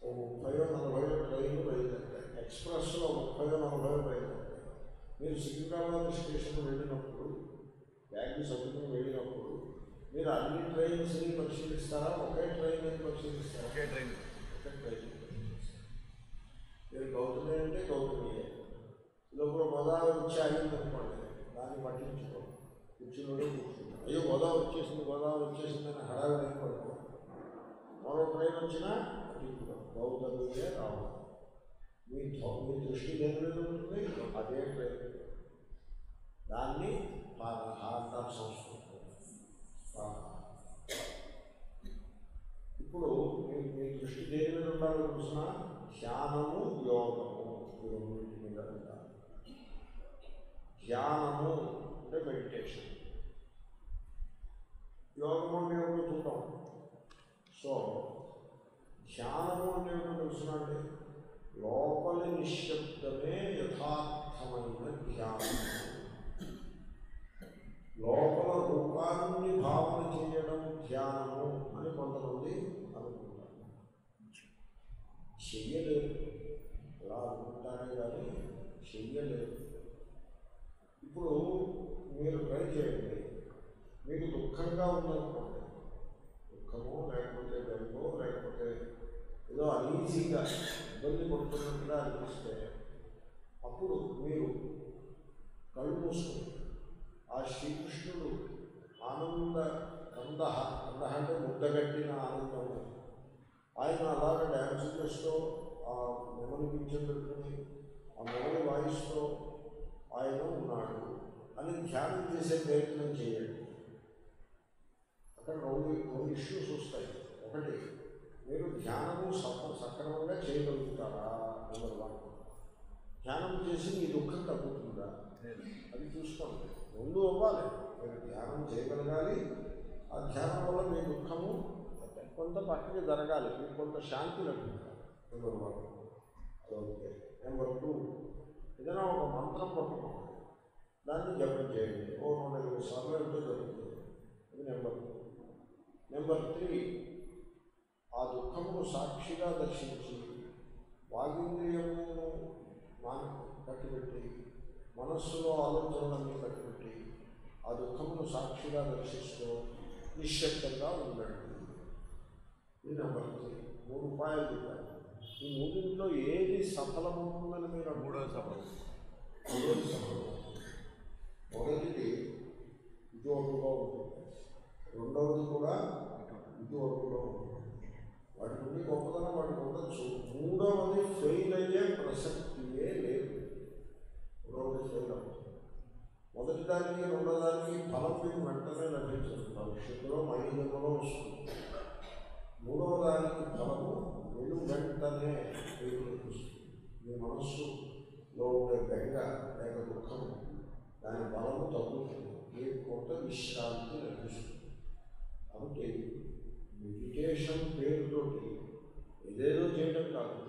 ఓ ముప్పయో నలభై ట్రైన్లు బయలుదేరుతాయి, ఎక్స్ప్రెస్లో ముప్పయో నలభై బయలుదేరుతాయి. మీరు సికింద్రాబాద్ స్టేషన్ వెళ్ళినప్పుడు, బ్యాగ్ సముద్రం వెళ్ళినప్పుడు మీరు అన్ని ట్రైన్స్ని పరిశీలిస్తారా? ఒకే ట్రైన్ అయితే పరిశీలిస్తారా? ఒకే ట్రైన్ ఒకే ట్రైన్ మీరు గౌతమే అంటే గౌతమియే. లోపల గోదావరి వచ్చి ఆగిందనుకోండి, దాన్ని పట్టించుకోండి, కూర్చుని కూర్చుంటాం. అయ్యో గోదావరి వచ్చేసింది గోదావరి వచ్చేసిందని హడావిడి అనుకోండి, మరో ట్రైన్ వచ్చినా పట్టించుకోండి. గౌతమియే రావాలి. మీ మీ దృష్టి దేని ఉంటుంది? అదే ట్రైన్. దాన్ని హార్ట్ సంస్కృతి. ఇప్పుడు మీరు మీ దృష్టి దేని మీద ఉండాలో చూసినా ధ్యానము యోగము రెండింటి మీద ఉండాలి. ధ్యానము అంటే మెడిటేషన్, యోగము అంటే ఏమిటో చూద్దాం. సో ధ్యానము అంటే ఏమిటో తెలుసునండి, లోపలి నిశ్శబ్దమే యథార్థమైన ధ్యానం. లోపల రూపాన్ని భావన చేయడం ధ్యానము అని కొంతమంది అనుకుంటారు. చెయ్యలేదు, అలా అనుకుంటానే కానీ చెయ్యలేదు. ఇప్పుడు మీరు ట్రై చేయండి. మీకు దుఃఖంగా ఉందనుకోండి, దుఃఖము లేకపోతే భయమో లేకపోతే ఏదో అనీజీగా ఇబ్బంది పడుతున్నట్టుగా అనిపిస్తే అప్పుడు మీరు కళ్ళు మూసుకుంటారు. ఆ శ్రీకృష్ణుడు ఆనంద కంద కంద అంటే ముద్దగట్టిన ఆనందము. ఆయన అలాగే డ్యాన్స్ చేస్తూ ఆ మెమలు పెంచబెట్టుకుని ఆ మెమలు వాయిస్తూ ఆయన ఉన్నాడు అని ధ్యానం చేసే ప్రయత్నం చేయండి. అక్కడ రెండు రెండు ఇష్యూస్ వస్తాయి. ఒకటి, మీరు ధ్యానము సక సక్రమంగా చేయగలుగుతారా? నెంబర్ వన్, ధ్యానం చేసి మీ దుఃఖం తగ్గుతుందా అది చూసుకోండి. ముందు అవ్వాలి, మీరు ధ్యానం చేయగలగాలి. ఆ ధ్యానం వల్ల మీ దుఃఖము కొంత పక్కకి జరగాలి, మీకు కొంత శాంతి లభించాలి. Number one. Okay, number two, ఏదైనా ఒక మంత్రం పట్టుకోండి, దాన్ని జపం చేయండి. ఓ రెండు ఇరవై సార్లు ఎంతో జరుగుతుంది, ఇది నెంబర్ టూ. నెంబర్ త్రీ, ఆ దుఃఖమును సాక్షిగా దర్శించి వాగింద్రియమును మాని కట్టిపెట్టి మనస్సులో ఆలోచనలన్నీ కట్టుబెట్టి ఆ దుఃఖమును సాక్షిగా దర్శిస్తూ నిశ్శబ్దంగా ఉండండి. ఈ నెంబర్ మూడు రూపాయలు చెప్పారు. ఈ మూడింట్లో ఏది సఫలమవుతుందని మీరు మూడో సఫలం మూడోది సఫలం మొదటిది ఇది వరకులో ఉంటుంది, రెండవది కూడా ఇది వరకులో ఉంటుంది. వాటి నుండి గొప్పదనం వాటికి ఉండొచ్చు. మూడవది ఫెయిల్ అయ్యే ప్రసక్తియే లేదు. మొదటి దానికి రెండో దానికి ఫలం మీకు వెంటనే లభించదు, భవిష్యత్తులో మైనలో వస్తుంది. మూడవ దానికి ఫలము వెలు వెంటనే మీకు లభిస్తుంది. మీ మనస్సులో ఉండే బెంగ లేక దుఃఖము దాని బలము తగ్గుతుంది, మీకు కొంత విశ్రాంతి లభిస్తుంది. కాబట్టి మెడిటేషన్ పేరుతోటి ఏదేదో చేయడం కాదు.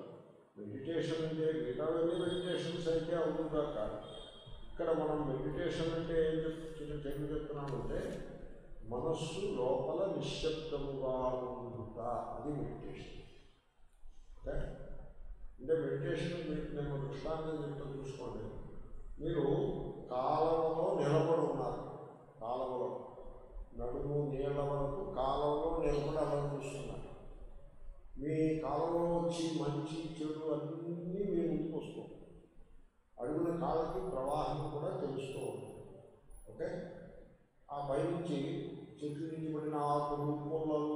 మెడిటేషన్ అంటే మిగతావన్నీ మెడిటేషన్స్ అయితే అవుతుందా కాదు. ఇక్కడ మనం మెడిటేషన్ అంటే ఏం చెప్తున్నాం ఏం చెప్తున్నామంటే మనస్సు లోపల నిశ్శబ్దముగా ఉంటుందా, అది మెడిటేషన్. ఓకే, అంటే మెడిటేషన్ మీకు నేను దృష్టాంతం చెప్తాను చూసుకోండి. మీరు కాలంలో నిలబడి ఉన్నారు, కాలంలో నడుము నీళ్ళ వరకు కాలంలో నిలబడి అలా చూస్తున్నారు. మీ కాలంలో వచ్చి మంచి చెడు అన్నీ మీ ముందుకు వస్తూ ఉంటాయి, అడుగుల కాలకి ప్రవాహం కూడా తెలుస్తూ ఉంటుంది. ఓకే, ఆ పైనుంచి చెట్లు నుంచి పడిన ఆకులు మూలలు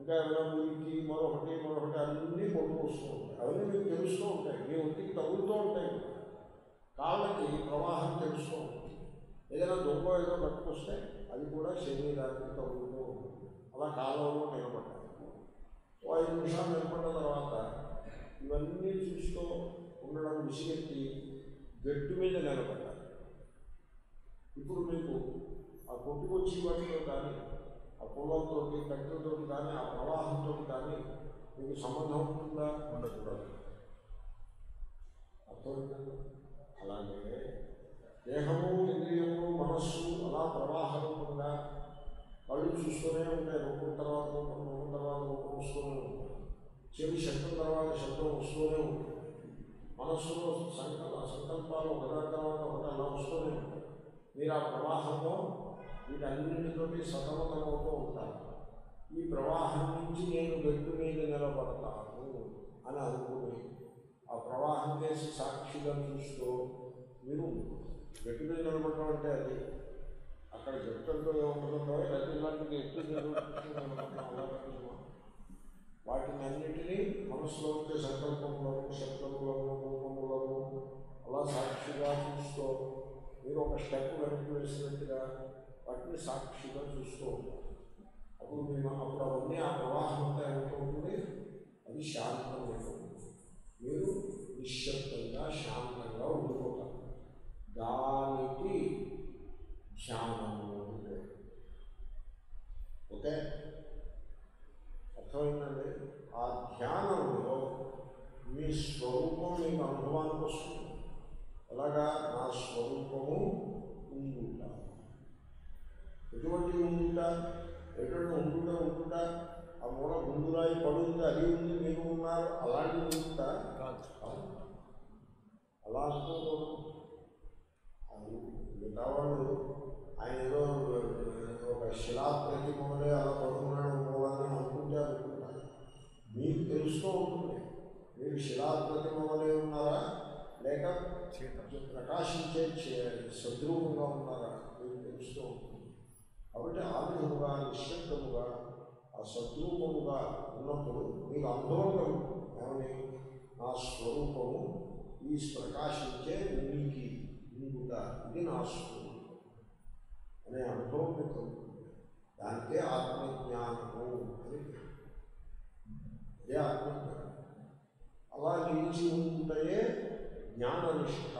ఇంకా ఏమైనా ఊరికి మరొకటి మరొకటి అన్నీ కొట్టుకు వస్తూ ఉంటాయి. అవన్నీ మీకు తెలుస్తూ ఉంటాయి, మీ ఒత్తికి తగులుతూ ఉంటాయి, కాళ్ళకి ప్రవాహం తెలుస్తూ ఉంటుంది. ఏదైనా దొంగ ఏదో పట్టుకొస్తే అది కూడా శరీరానికి తగులుతూ ఉంటుంది. అలా కాలంలో నిలబడ్డాయి. ఐదు నిమిషాలు నిలబడిన తర్వాత ఇవన్నీ చూస్తూ ఉండడం విసిగెత్తి గట్టు మీద నిలబడ్డారు. ఇప్పుడు మీకు ఆ కొట్టుకొచ్చి వాటితో కానీ ఆ పొలంతో కట్టెలతో కానీ ఆ ప్రవాహంతో కానీ మీకు సంబంధం ఉంటుందా? ఉండకూడదు. అర్థమైందా? అలాగే దేహము, ఇంద్రియము, మనస్సు అలా ప్రవాహంగా కళ్ళు చూస్తూనే ఉంటాయి. రూపం తర్వాత రూపం, రూపం తర్వాత రూపం వస్తూనే ఉంటాయి. చెవి శబ్దం తర్వాత శబ్దం వస్తూనే ఉంటుంది. మనస్సులో సంకల్ సంకల్పాలు ఒకదాని తర్వాత ఒకటి అలా వస్తూనే ఉంటాయి. మీరు ఆ ప్రవాహంలో వీటన్నిటితోటి సతమతమవుతూ ఉంటారు. ఈ ప్రవాహం నుంచి నేను గట్టు మీద నిలబడతాను అని అనుకుని ఆ ప్రవాహం చేసి సాక్షిగా చూస్తూ మీరు గట్టు మీద నిలబడటం అంటే అది అక్కడ గట్టెలతో ఏముంటుందో గట్టి ఇలాంటివి ఎట్టు నిలబడుతున్నాం. వాటిని అన్నింటినీ మనసులో ఉండే సంకల్పంలోనూ, శబ్దంలోనూ, రూపంలోనూ అలా సాక్షిగా చూస్తూ మీరు ఒక స్టెప్ వెనక్కి వేసినట్టుగా వాటిని సాక్షిగా చూస్తూ ఉంటారు. అప్పుడు మేము అప్పుడు అవన్నీ ఆ ప్రవాహం అంతా ఏమవుతుంది, అది శాంతమవుతుంది. మీరు నిశ్శబ్దంగా శాంతంగా ఉండిపోతారు. దానికి ధ్యానము అంటే ఓకే, అర్థమైందండి. ఆ ధ్యానంలో మీ స్వరూపం మీకు అనుభవానికి వస్తుంది. అలాగా నా స్వరూపము ఉండుట, ఎటువంటి ఉండుట, ఎటువంటి ఉండుట ఉండుట ఆ మూల గుండురాయి పడుంది, అది ఉంది, మీరు ఉన్నారు, అలాంటి ఉండుట అలా అనుకోకూడదు. అది మిగతా వాళ్ళు ఆయన ఏదో ఒక శిలాప్రతిమలే అలా పడుకున్నాడు అనుకోవాలని అనుకుంటే అనుకుంటారు. మీకు తెలుస్తూ ఉంటుంది మీరు శిలాప్రతిమలే ఉన్నారా లేక ప్రకాశించే సద్రూపంగా ఉన్నారా, మీకు తెలుస్తూ ఉంటుంది. కాబట్టి ఆ విధముగా నిశ్శబ్దముగా ఆ సద్రూపముగా ఉన్నప్పుడు మీకు అనుభవం కలుగుతుంది. ఏమని? నా స్వరూపము ఈ ప్రకాశించే ఉనికి ఉండుగా, ఇది నా స్వరూపం అనే అనుభవం మీకు కలుగుతుంది. దానికే ఆత్మజ్ఞానము అని. అదే ఆత్మజ్ఞానం. అలా నిలిచి ఉంటుంటే జ్ఞాననిష్ట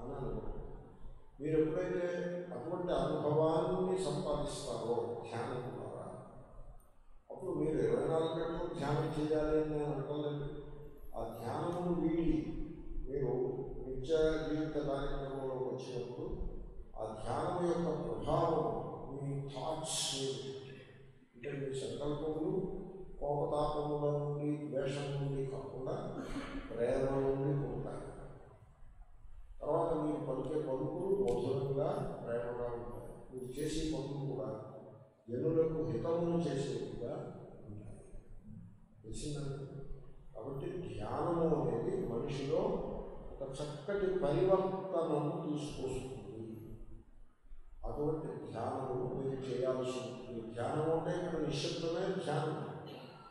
అని అనుభవం. మీరు ఎప్పుడైతే అటువంటి అనుభవాన్ని సంపాదిస్తారో ధ్యానం ద్వారా, అప్పుడు మీరు ఇరవై నాలుగు గంటలు ధ్యానం చేయాలి అని నేను అనుకోలేదు. ఆ ధ్యానము వీడి మీరు నిత్య జీవిత కార్యక్రమంలోకి వచ్చినప్పుడు ఆ ధ్యానం యొక్క ప్రభావం మీ థాట్స్ అంటే మీ సంకల్పములు కోపతాపముల నుండి, ద్వేషం నుండి కాకుండా ప్రేరణ నుండి ఉంటాయి. తర్వాత మీరు పలికే పలుకులు మధురంగా ప్రేమగా ఉంటాయి. మీరు చేసే పనులు కూడా జనులకు హితమును చేసేట్టుగా ఉంటాయి. తెలిసిందండి. కాబట్టి ధ్యానము అనేది మనిషిలో ఒక చక్కటి పరివర్తనను తీసుకొస్తుంది. అటువంటి ధ్యానము మీరు చేయాల్సి ఉంటుంది. ధ్యానం అంటే ఇక్కడ నిశ్శబ్దమే ధ్యానం.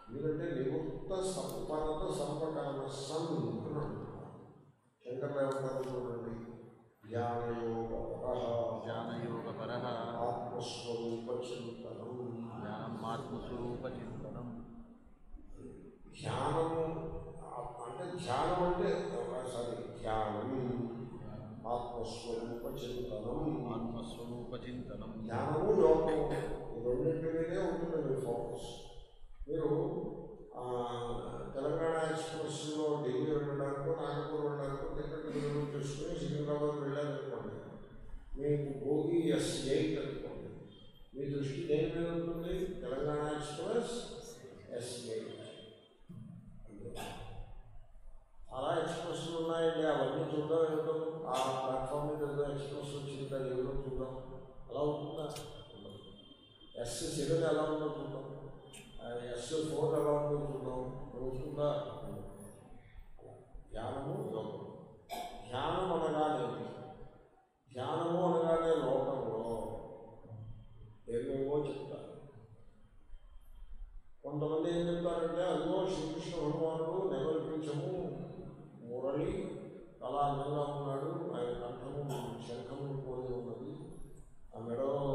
ఎందుకంటే నివృత్త సంపన్నత సంపకరణ సన్ అని శంకర్లు ఏమన్నారు చూడండి. ధ్యానయోగపర ఆత్మస్వరూప చింతనం, ధ్యానం ఆత్మస్వరూప చింతనం. ధ్యానము అంటే ధ్యానం అంటే సారీ ధ్యానం ఆత్మస్వరూప చింతనం, ఆత్మస్వరూప చింతనం. ధ్యానము యోగము రెండింటి మీదే ఉంటుంది మీ ఫోకస్. మీరు తెలంగాణ ఎక్స్ప్రెస్లో ఢిల్లీ వెళ్ళడానికో నాగపూర్ వెళ్ళడానికో టికెట్ విలువ చేసుకుని సికింద్రాబాద్ వెళ్ళాలనుకోండి, మీకు భోగి ఎస్ ఎయిట్ అనుకోండి, మీ దృష్టి దేని మీద ఉంటుంది? Telangana express S eight. అలా ఎక్స్ప్రెస్లు ఉన్నాయండి, అవన్నీ చూద్దాం ఏదో ఆ ప్లాట్ఫామ్ మీద ఏదో ఎక్స్ప్రెస్ వచ్చిందా ఏదో చూద్దాం అలా ఉంటుందా? ఎస్ సెవెన్ ఎలా ఉందో చూద్దాం, ఎస్ ఫోర్ ఎలా ఉందో చూద్దాం ఉంటుందా? ధ్యానము లోకం. ధ్యానం అనగానే ధ్యానము అనగానే లోకంలో ఏమేమో చెప్తారు. కొంతమంది ఏం చెప్తారంటే అదిగో శ్రీకృష్ణ భగవానుడు నెమలిపించము మురళి అలా అందంగా ఉన్నాడు, ఆయన కంఠము శంఖము పోలి ఉన్నది, ఆ మెడలో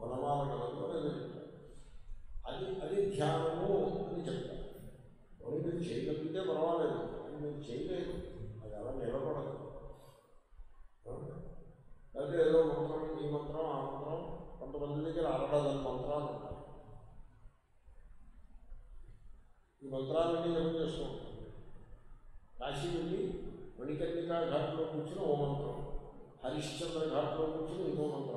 బలమాల కలదు అని చెప్తారు. అది అది ధ్యానము అని చెప్తారు. ऐसी मिली मणिकर्णिका घाट में पूछ लो ओम मंत्र, हरिश्चंद्र घाट में पूछ लो इधो मंत्र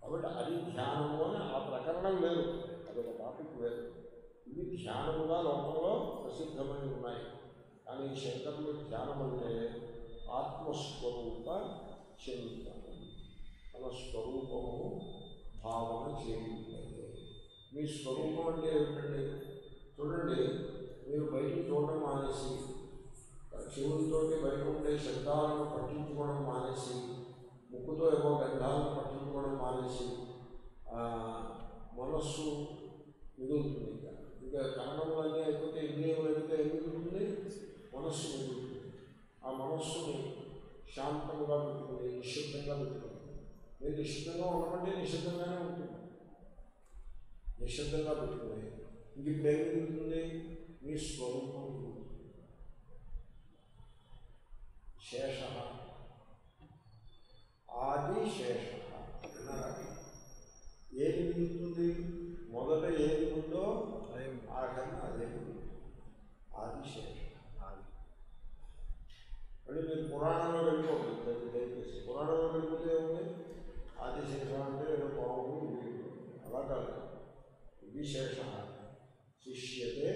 కాబట్టి అది ధ్యానము అని ఆ ప్రకరణం లేదు, అదొక టాపిక్ లేదు. ఇవి ధ్యానముగా లోకంలో ప్రసిద్ధమై ఉన్నాయి. కానీ శంకరులు ధ్యానం అంటే ఆత్మస్వరూప చెందుతాము, తన స్వరూపము భావన చేయుతుంది. మీ స్వరూపం అంటే ఏమిటండి? చూడండి, మీరు బయటకు చూడడం మానేసి, చెవులతో బయట ఉండే శబ్దాలను పట్టించుకోవడం మానేసి, ముక్కుతో ఏవో గంధాలను పట్టించుకోవడం మానేసి మనస్సు మిగులుతుంది. ఇంకా ఇంకా కన్నంలో అన్నీ అయిపోతే ఇంద్రియం అయితే మిగులుతుంది, మనస్సు మిగులుతుంది. ఆ మనస్సుని శాంతంగా పెట్టుకుని నిశ్శబ్దంగా పెట్టుకుంటుంది. మీరు నిశ్శబ్దంగా ఉండమంటే నిశ్శబ్దంగానే ఉంటుంది. నిశ్శబ్దంగా పెట్టుకునే ఇంక ఇప్పుడు ఏమి జరుగుతుంది? మీ స్వరూపం జరుగుతుంది. శేష ఆది శేష ఏది మిగులుతుంది? మొదట ఏది ఉందో ఆ కన్నా అదే మిగులుతుంది, ఆది శేష. మళ్ళీ మీరు పురాణంలో వెళ్ళిపోతుంది. దయచేసి పురాణంలో వెళ్ళిపోతే ఏముంది? ఆది శేష అంటే ఏదో బాగుంది అలా కాదు. విశేష శిష్యతే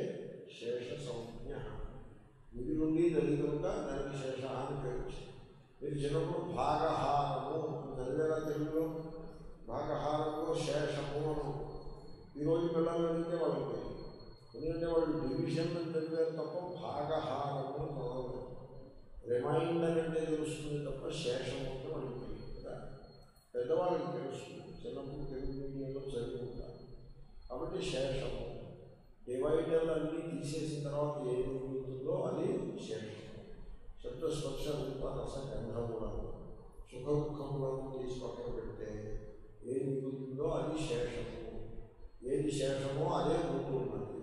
శేష సంజ్ఞ ఇది నుండి తల్లిదండ్రుల దానికి శేష అని పేరు. మీరు చిన్నప్పుడు భాగహారము చదివేలా తెలుగులో భాగహారంలో శేషము అను. ఈరోజు పిల్లలు అడిగితే వాళ్ళకి ఎందుకంటే వాళ్ళు డివిజన్ అని చదివారు తప్ప భాగహారము చదవలేదు. రిమైండర్ అంటే తెలుస్తుంది తప్ప శేషం అంటే వాళ్ళకి తెలియదు కదా. పెద్దవాళ్ళకి తెలుస్తుంది, చిన్నప్పుడు తెలుగు మీడియంలో చదివి ఉంటారు కాబట్టి శేషము. డివైడర్లు అన్నీ తీసేసిన తర్వాత ఏది ఉంటుందో అది శేషము. శబ్దస్పర్శ రూప రస గంధములను సుఖ దుఃఖములను తీసి పక్కన పెడితే ఏది ఉంటుందో అది శేషము. ఏది శేషమో అదే ముందు ఉన్నది,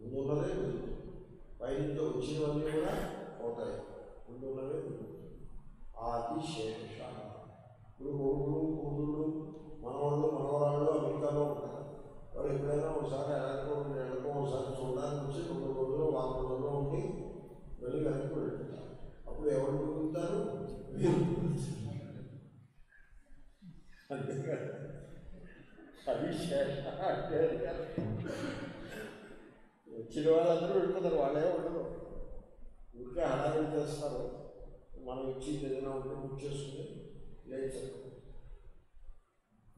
ముందు ఉన్నదే ముందు. పైనతో వచ్చినవన్నీ కూడా పోతాయి, ముందు ఉన్నదే ముందు. అది శేష. ఇప్పుడు కొడుకులు కూతుళ్ళు మనవాళ్ళు మనవరాళ్ళు అమెరికాలో ఉంటారు. వాళ్ళు ఎప్పుడైనా ఒకసారి ఎలాగో ఎలాగో ఒకసారి చూడడానికి వచ్చి రెండు రోజులు వారం రోజుల్లో ఉండి మళ్ళీ వెనక్కి వెళ్తున్నారు. అప్పుడు ఎవరు మిగులుతారు? వచ్చిన వాళ్ళందరూ వెళ్ళిపోతారు, వాళ్ళే ఉండరు. ఇంకా హడావిడి చేస్తారు. మనం ఇచ్చి ఏదైనా ఉంటే బుక్ చేసుకుని లేచారు.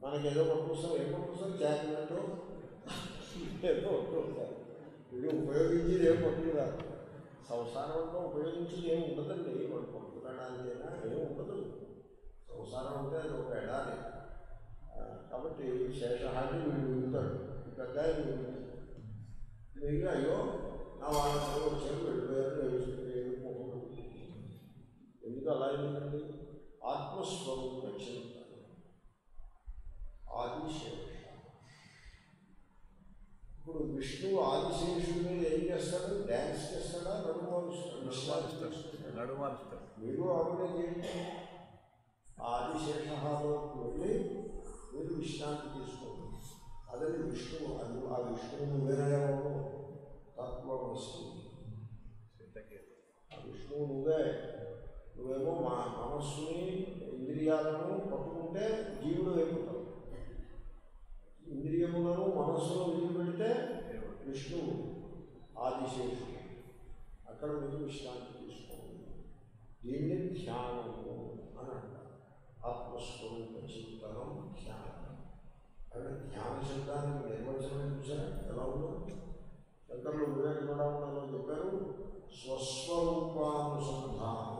మనకి ఏదో ఒక పుస్తకం ఎక్కువ పుస్తకం జాగ్రత్త ఏదో ఒకసారి వీళ్ళు ఉపయోగించేది ఏం పట్టుకురాదు. సంసారంలో ఉపయోగించేది ఏమి ఉండదండి, వాడు పట్టుకురాడానికైనా ఏమి ఉండదు. సంసారం అంటే అది ఒక ఎడాలి. కాబట్టి శేషహాన్ని వీళ్ళు మిగులుతాడు, పెద్ద మిగులుతాడు. మిగిలిన అయ్యో నా వాళ్ళతో వచ్చారు వెళ్ళిపోయారు ఏమి ఎందుకు అలా ఏంటండి? ఆత్మస్వరూపం వచ్చింది ఆదిశేష. ఇప్పుడు విష్ణువు ఆదిశేషుడి మీద ఏం చేస్తాడు? డ్యాన్స్ చేస్తాడా? నడుమారుస్తాడు? నడుమారుస్తాడు నడుమారుస్తాడు మీరు అవునే చేయండి. ఆదిశేషహాలోకి వెళ్ళి మీరు విశ్రాంతి తీసుకోండి. అదే విష్ణువు. అది ఆ విష్ణువుని వేరే తత్వం వస్తుంది. ఆ విష్ణువు నువ్వే. నువ్వేమో మా మనస్సుని ఇంద్రియాలను పట్టుకుంటే జీవుడు అయిపోతావు. ఇంద్రియములను మనస్సులో విడిపెడితే విష్ణువు ఆదిశేషుడు. అక్కడ మీరు విశ్రాంతి తీసుకోండి. దీన్ని ధ్యానము అని అంటారు. ఆత్మస్వరూప చింతనం ధ్యానం. అంటే ధ్యాన శబ్దాన్ని నిర్వచనం చూసారా ఎలా ఉందో? శంకర్లు వివేకానందరావు చెప్పారు, స్వస్వరూపానుసంధానం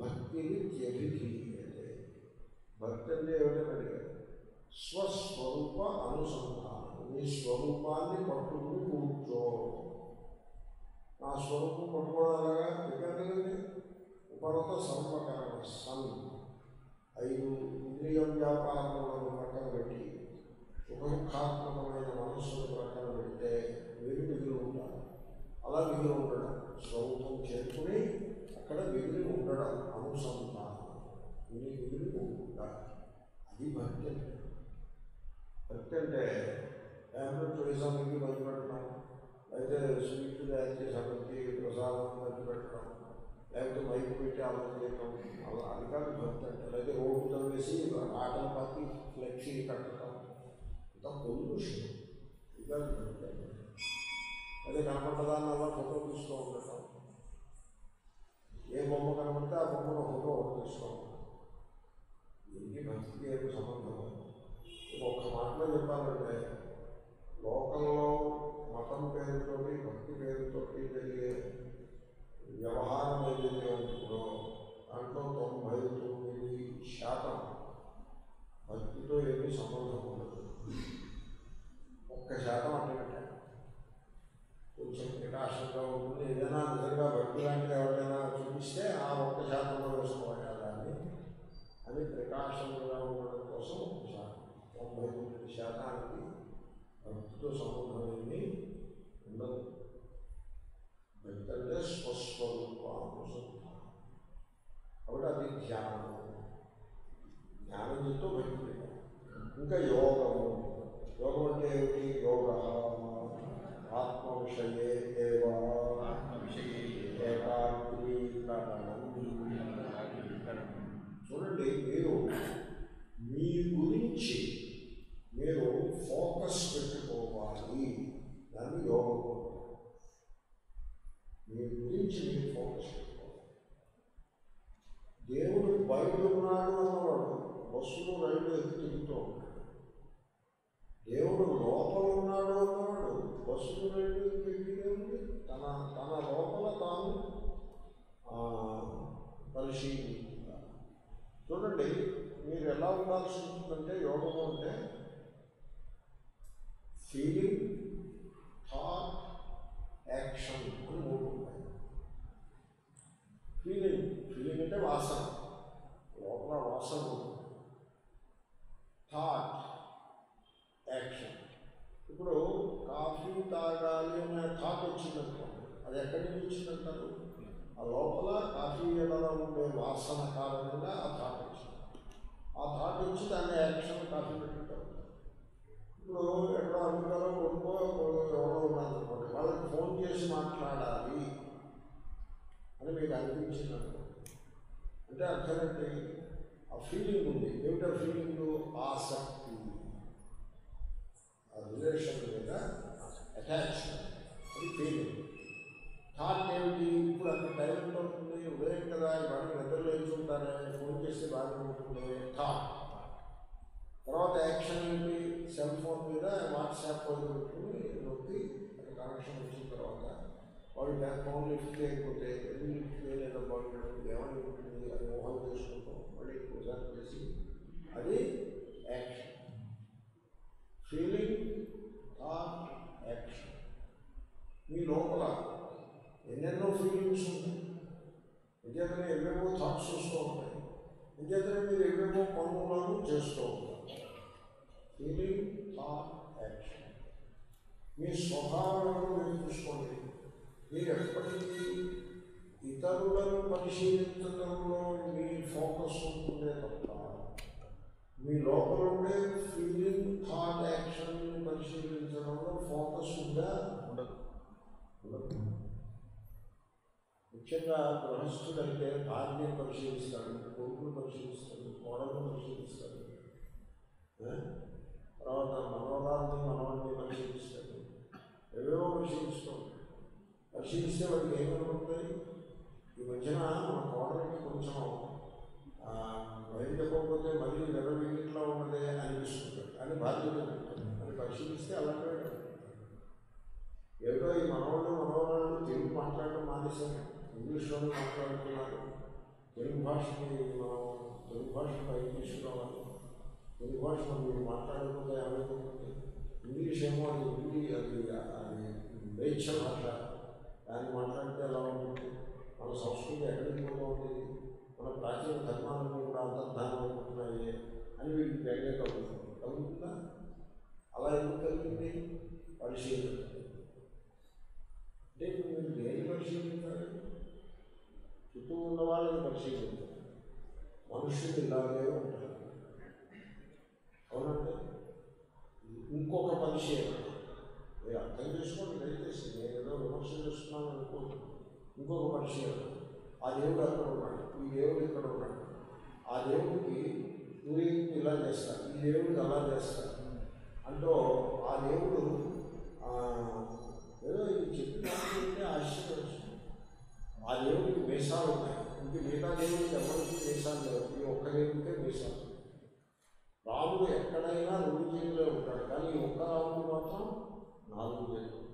భక్తిని త్యజించేది. భక్తి అంటే ఏమిటని అడిగారు. స్వస్వరూప అనుసంధానం. నీ స్వరూపాన్ని పట్టుకుని కూర్చో. నా స్వరూపం పట్టుకోవడం ఎలాగా? ఎక్కడ ಪರತ ಸರ್ವಕರಣ ಸನ್ ఐదు ఇంద్రియ వ్యాపారములను పక్కన పెట్టి ఉపముఖాత్మకమైన మనస్సును పక్కన పెడితే వీరు మిగిలి ఉంటారు. అలా మిగిలి ఉండడం స్వరూపం చేర్చుకుని అక్కడ మిగిలి ఉండడం అనుసంధానం వీరి మిగిలి ఉంటారు. అది భక్తి. భక్తి అంటే టూరిజం ఇవి మధ్యపెట్టడం, అయితే స్వీట్లు తయారు చేసి అభివృద్ధి ప్రసాదం మధ్యపెట్టడం, లేకపోతే బైక్ పెట్టి అమలు చేయడం, అలా అది కాదు భక్తి అంటే. లేదా రోడ్డు తవ్వేసి ఆటలు పత్తి ఫ్లెక్సీ కట్టడం అంత పొల్యూషన్, ఇది కాదు భక్తి అంటే. అదే కనపడ్డదాన్ని అలా ఫోటో తీసుకో ఉండటం, ఏ బొమ్మ కనపడితే ఆ బొమ్మను ఫోటో తీసుకో ఉండటం, ఇది భక్తికి ఏమి సంబంధం? ఒక్క మాటలో చెప్పాలంటే లోకంలో మతం పేరుతో భక్తి పేరుతో జరిగే వ్యవహారం ఏదైతే ఉంటుందో దాంట్లో తొంభై తొమ్మిది శాతం భక్తితో ఏమీ సంబంధం ఉండదు. ఒక్క శాతం అంటే కొంచెం కటాక్షంగా ఉంటుంది. ఏదైనా నిజంగా భక్తి లాంటిది ఎవరైనా చూపిస్తే ఆ ఒక్క శాతంలో వేసుకోవాలి అని ప్రకాశంగా ఉండడం కోసం ఒక శాతం, తొంభై తొమ్మిది శాతానికి భక్తితో సంబంధం ఏమీ ఉండదు. భక్తి అంటే స్వస్వరూప అనుసంధానం. కాబట్టి అది ధ్యానం. ధ్యానంతో భక్తి పెట్టాలి. ఇంకా యోగము. యోగం అంటే ఏమిటి? యోగ ఆత్మ విషయే ఏవ ఏకాగ్రీకరణం. చూడండి, మీరు మీ గురించి మీరు ఫోకస్ పెట్టుకోవాలి. దాన్ని యోగం. మీ గురించి మీరు ఫోకస్ పెట్టుకోవాలి. దేవుడు బయట ఉన్నాడు అన్నవాడు బస్సులు రైలు ఎక్కి తిరుగుతూ ఉంటాడు. దేవుడు లోపల ఉన్నాడు అన్నవాడు బస్సులు రైలు ఎక్కి ఎక్కిదేవుడు తన తన లోపల తాను పరిశీలించుకుంటాడు. చూడండి, మీరు ఎలా ఉండాల్సి ఉంటుందంటే యోగం అంటే ఫీలింగ్, థాట్, యాక్షన్ అని మూడు ఉంటాయి. ఫీలింగ్ ఫీలింగ్ అంటే వాసన, లోపల వాసన ఉంటుంది. Thought, action. ఇప్పుడు కాఫీ తాగాలి అనే థాట్ వచ్చిందనుకోండి, అది ఎక్కడి నుంచి వచ్చిందంటారు? ఆ లోపల కాఫీ ఎలా ఉండే వాసన కారణంగా ఆ థాట్ వచ్చింది. ఆ థాట్ వచ్చి దాన్ని యాక్షన్ కాఫీ పెట్టుకుంటారు. ఇప్పుడు ఎక్కడో అమెరికాలో కొనుక్కో ఎవరో ఉన్నాను అనుకోండి, వాళ్ళకి ఫోన్ చేసి మాట్లాడాలి అని మీకు అనిపించింది అనుకోండి, అంటే అర్థమేంటి? ఆ ఫీలింగ్ ఉంది. ఏమిటో ఫీలింగ్? ఆసక్తి, ఆ రిలేషన్ మీద అటాచ్మెంట్, అది ఫీలింగ్. థాట్ ఏమిటి? ఇప్పుడు అంత టైం ఉంటుంది, ఉదయం కదా, ఇవన్నీ నిద్రలో వేసుకుంటారని ఫోన్ చేస్తే బాగా ఉంటుంది, థాట్. తర్వాత యాక్షన్ ఏంటి? సెల్ ఫోన్ మీద వాట్సాప్ పెట్టుకుని నొక్కి అది కనెక్షన్ వచ్చిన తర్వాత వాళ్ళు ఫోన్ లిఫ్ట్ చేయకపోతే ఎన్ని లిఫ్ట్ చేయలేదో బాగుంటుంది, ఏమైనా ఉంటుంది, అది మోహన్ చేసుకుంటాం, మళ్ళీ ప్రజెంట్ చేసి, అది యాక్షన్. Feeling, thought, action. మీ లోపల ఎన్నెన్నో ఫీలింగ్స్ ఉంటాయి, విద్యార్థులు ఎన్నెన్నో థాట్స్ వస్తూ ఉంటాయి, విద్యార్థులు మీరు ఎన్నెన్నో పనులను చేస్తూ ఉంటారు. Feeling, thought, action. మీ స్వభావాలను మీరు చూసుకోండి. మీరు ఎప్పటికీ ఇతరులను పరిశీలించడంలో మీ ఫోకస్ ఉంటుందే తప్ప మీ లోపల ఉండే ఫీలింగ్, థాట్, యాక్షన్ పరిశీలించడంలో ఫోకస్ ఉందా? ఉండదు. ముఖ్యంగా గృహస్థులైతే భార్యను పరిశీలిస్తాడు, కొడుకును పరిశీలిస్తాడు, కోడలను పరిశీలిస్తాడు, తర్వాత మనోరాన్ని మనవాన్ని పరిశీలిస్తాడు, ఎవరో పరిశీలిస్తూ ఉంటాడు. పరిశీలిస్తే వాటికి ఏమనుకుంటాయి? ఈ మధ్యన మన కోడలికి కొంచెం బయలుదేరకపోతే మళ్ళీ నెలవీట్లో ఉన్నదే అనిపిస్తుంటాడు అని బాధ్యత ఉంటుంది. అది పరిశీలిస్తే అలాగే ఎవరో ఈ మనవాళ్ళు మనవరాళ్ళు తెలుగు మాట్లాడడం మానేశారు, ఇంగ్లీష్లోనే మాట్లాడుతున్నారు, తెలుగు భాషని మనం తెలుగు భాషను పైకి తీసుకురావాలి, తెలుగు భాష మీరు మాట్లాడకుండా ఏమైపోతుంది. ఇంగ్లీష్ ఏమో అది ఇంగ్లీష్ అది అది వేచ్ఛ భాష, దాన్ని మాట్లాడితే ఎలా ఉంటుంది? మన సంస్కృతి ఎక్కడికి పోతూ ఉంటుంది, మన ప్రాచీన ధర్మాలను కూడా అంతర్ధానం అవుతున్నాయి అని వీటికి గైడ్గా కలుగుతుంది కలుగుతుందా? అలా ఎందుకు కలిగింది? పరిశీలించండి. అంటే ఇప్పుడు మీరు దేన్ని పరిశీలించాలి? చుట్టూ ఉన్న వాళ్ళని పరిశీలించాలి. మనుషులు ఇలాగే ఉంటారు అవునంటే. ఇంకొక పరిశీలన మీరు అర్థం చేసుకోండి దయచేసి, నేను ఏదో విమర్శ చేస్తున్నాను అనుకోండి. ఇంకొక పరిశీలన, ఆ దేవుడు అక్కడ ఉన్నాడు, ఈ దేవుడు ఇక్కడ ఉన్నాడు, ఆ దేవుడికి నువ్వు ఇలా చేస్తాను, ఈ దేవుడికి అలా చేస్తాను అంటూ ఆ దేవుడు ఏదో ఇది చెప్పిన దానికంటే ఆశ్చర్యపరుస్తుంది. ఆ దేవుడికి మేషాలు ఉన్నాయి, ఇంక మిగతా దేవుడికి ఎవరికి మేషాలు లేవు, ఈ ఒక్క దేవుడికే మేషాలు. రాముడు ఎక్కడైనా రెండు చేతులే ఉంటాడు, కానీ ఈ ఒక్క రాముడు మాత్రం నాలుగు చేతులు.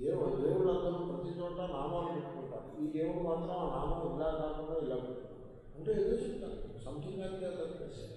దేవు దేవుడు అందరూ ప్రతి చోట నామాలు పెట్టుకుంటారు, ఈ దేవుడు మాత్రం ఆ నామం ఇలా కాకుండా ఇలా పెట్టుకుంటారు. అంటే ఏదో చెప్తాను సంథింగ్ అయితే చేశారు.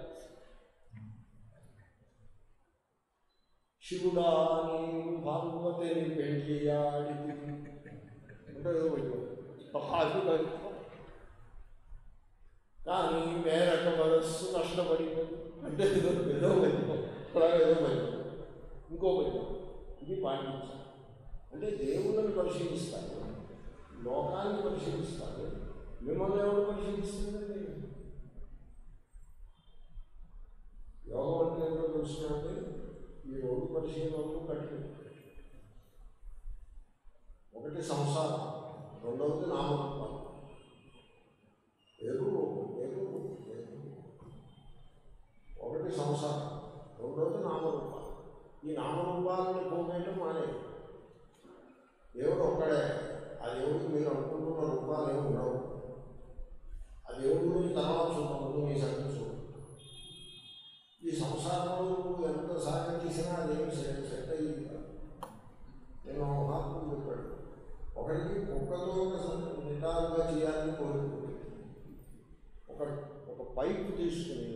శివుడా నేను భాగవతే పెళ్ళియాడి అంటే అది కానీ మేరక వరస్సు కష్టపడిపోయి అంటే ఏదో ఏదో భయం, అలా ఏదో భయం, ఇంకో భయం. ఇది పాటించాలి అంటే దేవుళ్ళని పరిశీలిస్తారు, లోకాన్ని పరిశీలిస్తారు. మిమ్మల్ని ఎవరు పరిశీలిస్తుందండి? యోగం అంటే ఎవరో తెలుసుకుంటే ఈ రెండు పరిశీలనలు కట్టి ఒకటి సంసారం, రెండవది నామరూపాలు. ఏదో ఏదో ఒకటి సంసారం, రెండవది నామరూపాలు. ఈ నామరూపాలను పోగేయడం మానే దేవుడు ఒక్కడే. ఆ దేవుడికి మీరు అనుకుంటున్న రూపాలు ఏమి ఉండవు. ఆ దేవుడి గురించి తర్వాత చూద్దాం, నీ సంగతి చూద్దాం. ఈ సంసారంలో నువ్వు ఎంత సాయం చేసినా అదేమి సెట్ సెట్ అయ్యింది కాదు. నేను మహాత్ముడు చెప్పాడు, ఒకరికి కుక్కతో నిటారుగా చేయాలని కోరుకుంటుంది. ఒక ఒక పైపు తీసుకుని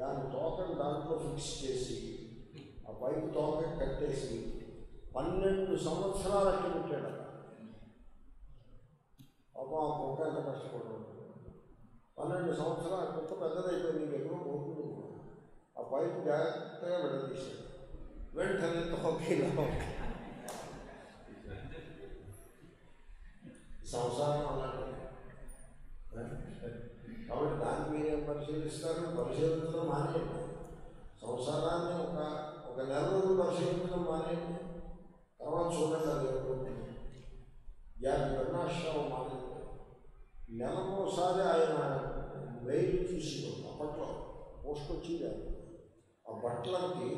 దాని తోకను దాంట్లో ఫిక్స్ చేసి ఆ పైపు తోక కట్టేసి పన్నెండు సంవత్సరాలు అట్టు పెట్టాడు. అమ్మ ఆ కుక్క ఎంత కష్టపడుతుంది, పన్నెండు సంవత్సరాలు కుక్క పెద్దదైపోయింది, నీకు ఎప్పుడూ కోరుకుంటుంది. ఆ పైపు జాగ్రత్తగా విడదీశాడు, వెంటనే తోకీలో సంసారం అలాంటి. కాబట్టి దాన్ని మీరేం పరిశీలిస్తారు? పరిశీలించడం మానేయండి. సంసారాన్ని ఒక ఒక నెల రోజులు పరిశీలించడం మానేయండి, తర్వాత చూడండి అది ఎవరు. యాభై వర్ణాశ్రమం మానేయండి, నెలకోసారి ఆయన మెయిల్ చూసుకోండి. అప్పట్లో పోస్ట్ వచ్చింది, ఆ బట్టలకి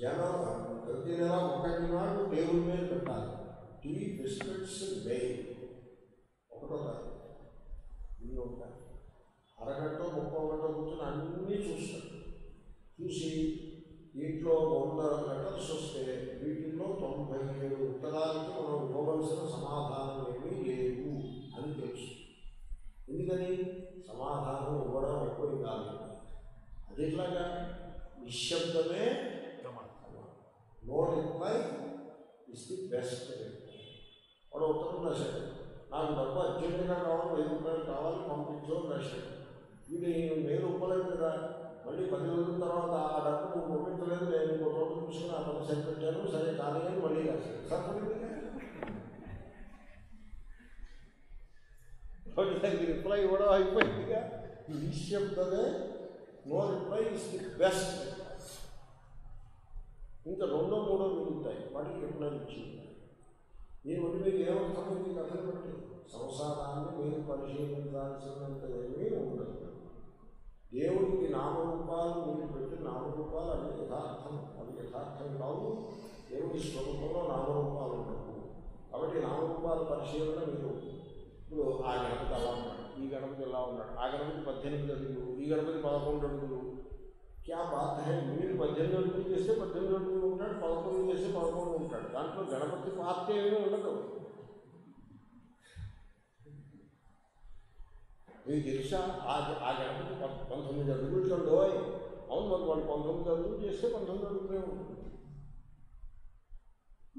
జనం ప్రతి నెల ఒకటి నాడు టేబుల్ మీద పెట్టాలి. టీ, బిస్కెట్స్, బెయిల్ ఒకటో తారీఖు ఇన్ని ఉంటాయి. అరగంట ముప్పై గంట కూర్చొని అన్నీ చూస్తాడు. చూసి ఇంట్లో వంద లెటర్స్ వస్తే వీటిల్లో తొంభై ఏడు ఉత్తరాలకి మనం ఇవ్వవలసిన సమాధానం ఏమీ లేవు అని తెలుసు. ఎందుకని? సమాధానం ఇవ్వడం ఎక్కువ కాదు. అది ఎట్లాగా? నిశ్శబ్దమే no reply is the best reply. వాడు ఉత్తరం రాశాడు, నాకు డబ్బు అర్జెంటుగా కావాలి, వెయ్యి రూపాయలు కావాలి, పంపించో రాశాడు. వీడి నేను ఇవ్వలేదు కదా, మళ్ళీ పది రోజుల తర్వాత ఆ డబ్బు నువ్వు పంపించలేదు, నేను ఇంకో రోజు చూసుకుని ఆ పని సరిపెట్టాను, సరే కానీ అని మళ్ళీ రాశాడు. సరిపడింది దానికి రిప్లై ఇవ్వడం అయిపోయిందిగా. నిశ్శబ్దమే no reply is the best. ఇంకా రెండో మూడో మిగులుతాయి, వాటికి రిప్లై ఇచ్చింది. మీరు ఉండి మీకు ఏమర్థమైంది కథలు బట్టి? సంసారాన్ని మీరు పరిశీలించాల్సినంత ఏమీ ఉండదు. దేవుడికి నామరూపాలు మీరు పెట్టిన నామరూపాలు అవి యథార్థం, అవి యథార్థం కావు. దేవుడి స్వరూపంలో నామరూపాలు ఉండవు, కాబట్టి నామరూపాల పరిశీలన మీరు ఇప్పుడు ఆ గణపతి అలా ఉంటారు. ఈ గణపతి ఎలా ఉన్నాడు, ఆ గణపతి పద్దెనిమిది అడుగులు, ఈ గణపతి పదకొండు అడుగులు. క్యా బాత్ హై, మీరు పద్దెనిమిది అడుగులు చేస్తే పద్దెనిమిది అడుగులు ఉంటాడు, పదకొండు చేస్తే పదకొండు ఉంటాడు. దాంట్లో గణపతి పార్టీ ఏమీ ఉండదు. మీకు తెలుసా ఆ ఆ గణపతి పంతొమ్మిది అడుగులు ఉండవు. అవును, మరి వాళ్ళు పంతొమ్మిది అడుగులు చేస్తే పంతొమ్మిది అడుగులే ఉంటుంది.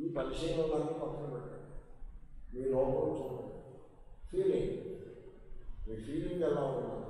ఈ పరిచయం దాన్ని పక్కన పెట్టండి, మీ లోపల చూడండి. ఫీలింగ్, మీ ఫీలింగ్ ఎలా ఉంటుంది?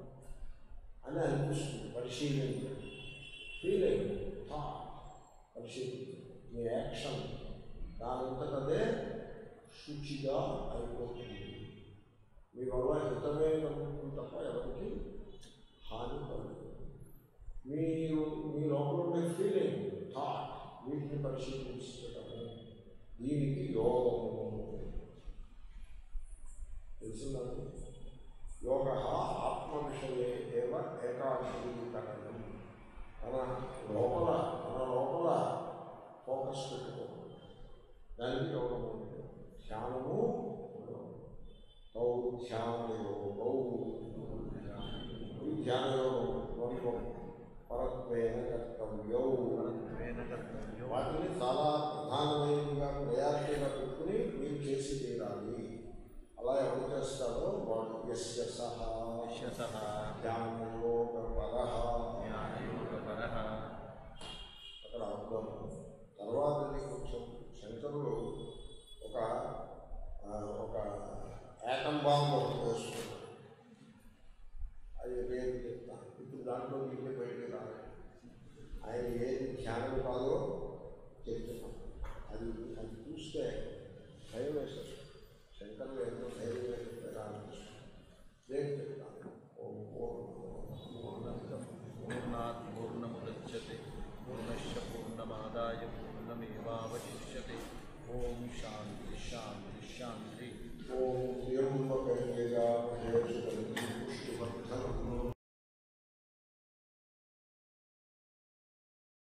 అని అనిపిస్తుంది. పరిశీలించండి. ఫీలింగ్, థాట్ పరిశీలించండి. మీ యాక్షన్ దానంతటదే శుచిగా అయిపోతుంది. మీ వల్ల హితమే కలుగుతుంది తప్ప ఎవరికి హాని కలుగుతుంది. మీరు మీ లోపల ఉండే ఫీలింగ్, థాట్ వీటిని పరిశీలించటము దీనికి యోగము తెలుసుందండి. యోగ ఆత్మ విషయే ఏవ ఏకాగ్రీకరణం. మన లోపల మన లోపల ఫోకస్ పెట్టుకోవడం దానికి యోగం ఉంటుంది. ధ్యానము గౌ ధ్యానయోగౌ. ఈ ధ్యానయోగం లోపం పరత్వేన కర్తవ్యౌ. వాటిని చాలా ప్రధానమైనవిగా ప్రయాసగా పెట్టుకుని మీరు చేసి తీరాలి. అలా ఎవరు చేస్తారో వాడు యస్య సహా జ్ఞానయోగపరః. అక్కడ అనుకోను. తర్వాత కొంచెం శంకరులు ఒక ఒక యాటం బాంబు వేసుకున్నాడు. అది నేను చెప్తాను ఇప్పుడు, దాంట్లో నీళ్ళు బయట రాలేదు. ఆయన ఏది ధ్యానం కాదో చెప్తున్నాను. అది అది చూస్తే భయం వేస్తారు. శంకర్లు ఎంతో ధైర్యంగా చెప్పేలా అనిపిస్తుంది. నేను చెప్తాను, పూర్ణాత్ పూర్ణముద్యతే పూర్ణశ్చ పూర్ణమాదాయ పూర్ణమేవాశిష్యతే. ఓం శాంతి శాంతి శాంతి. ఓం శ్రీగా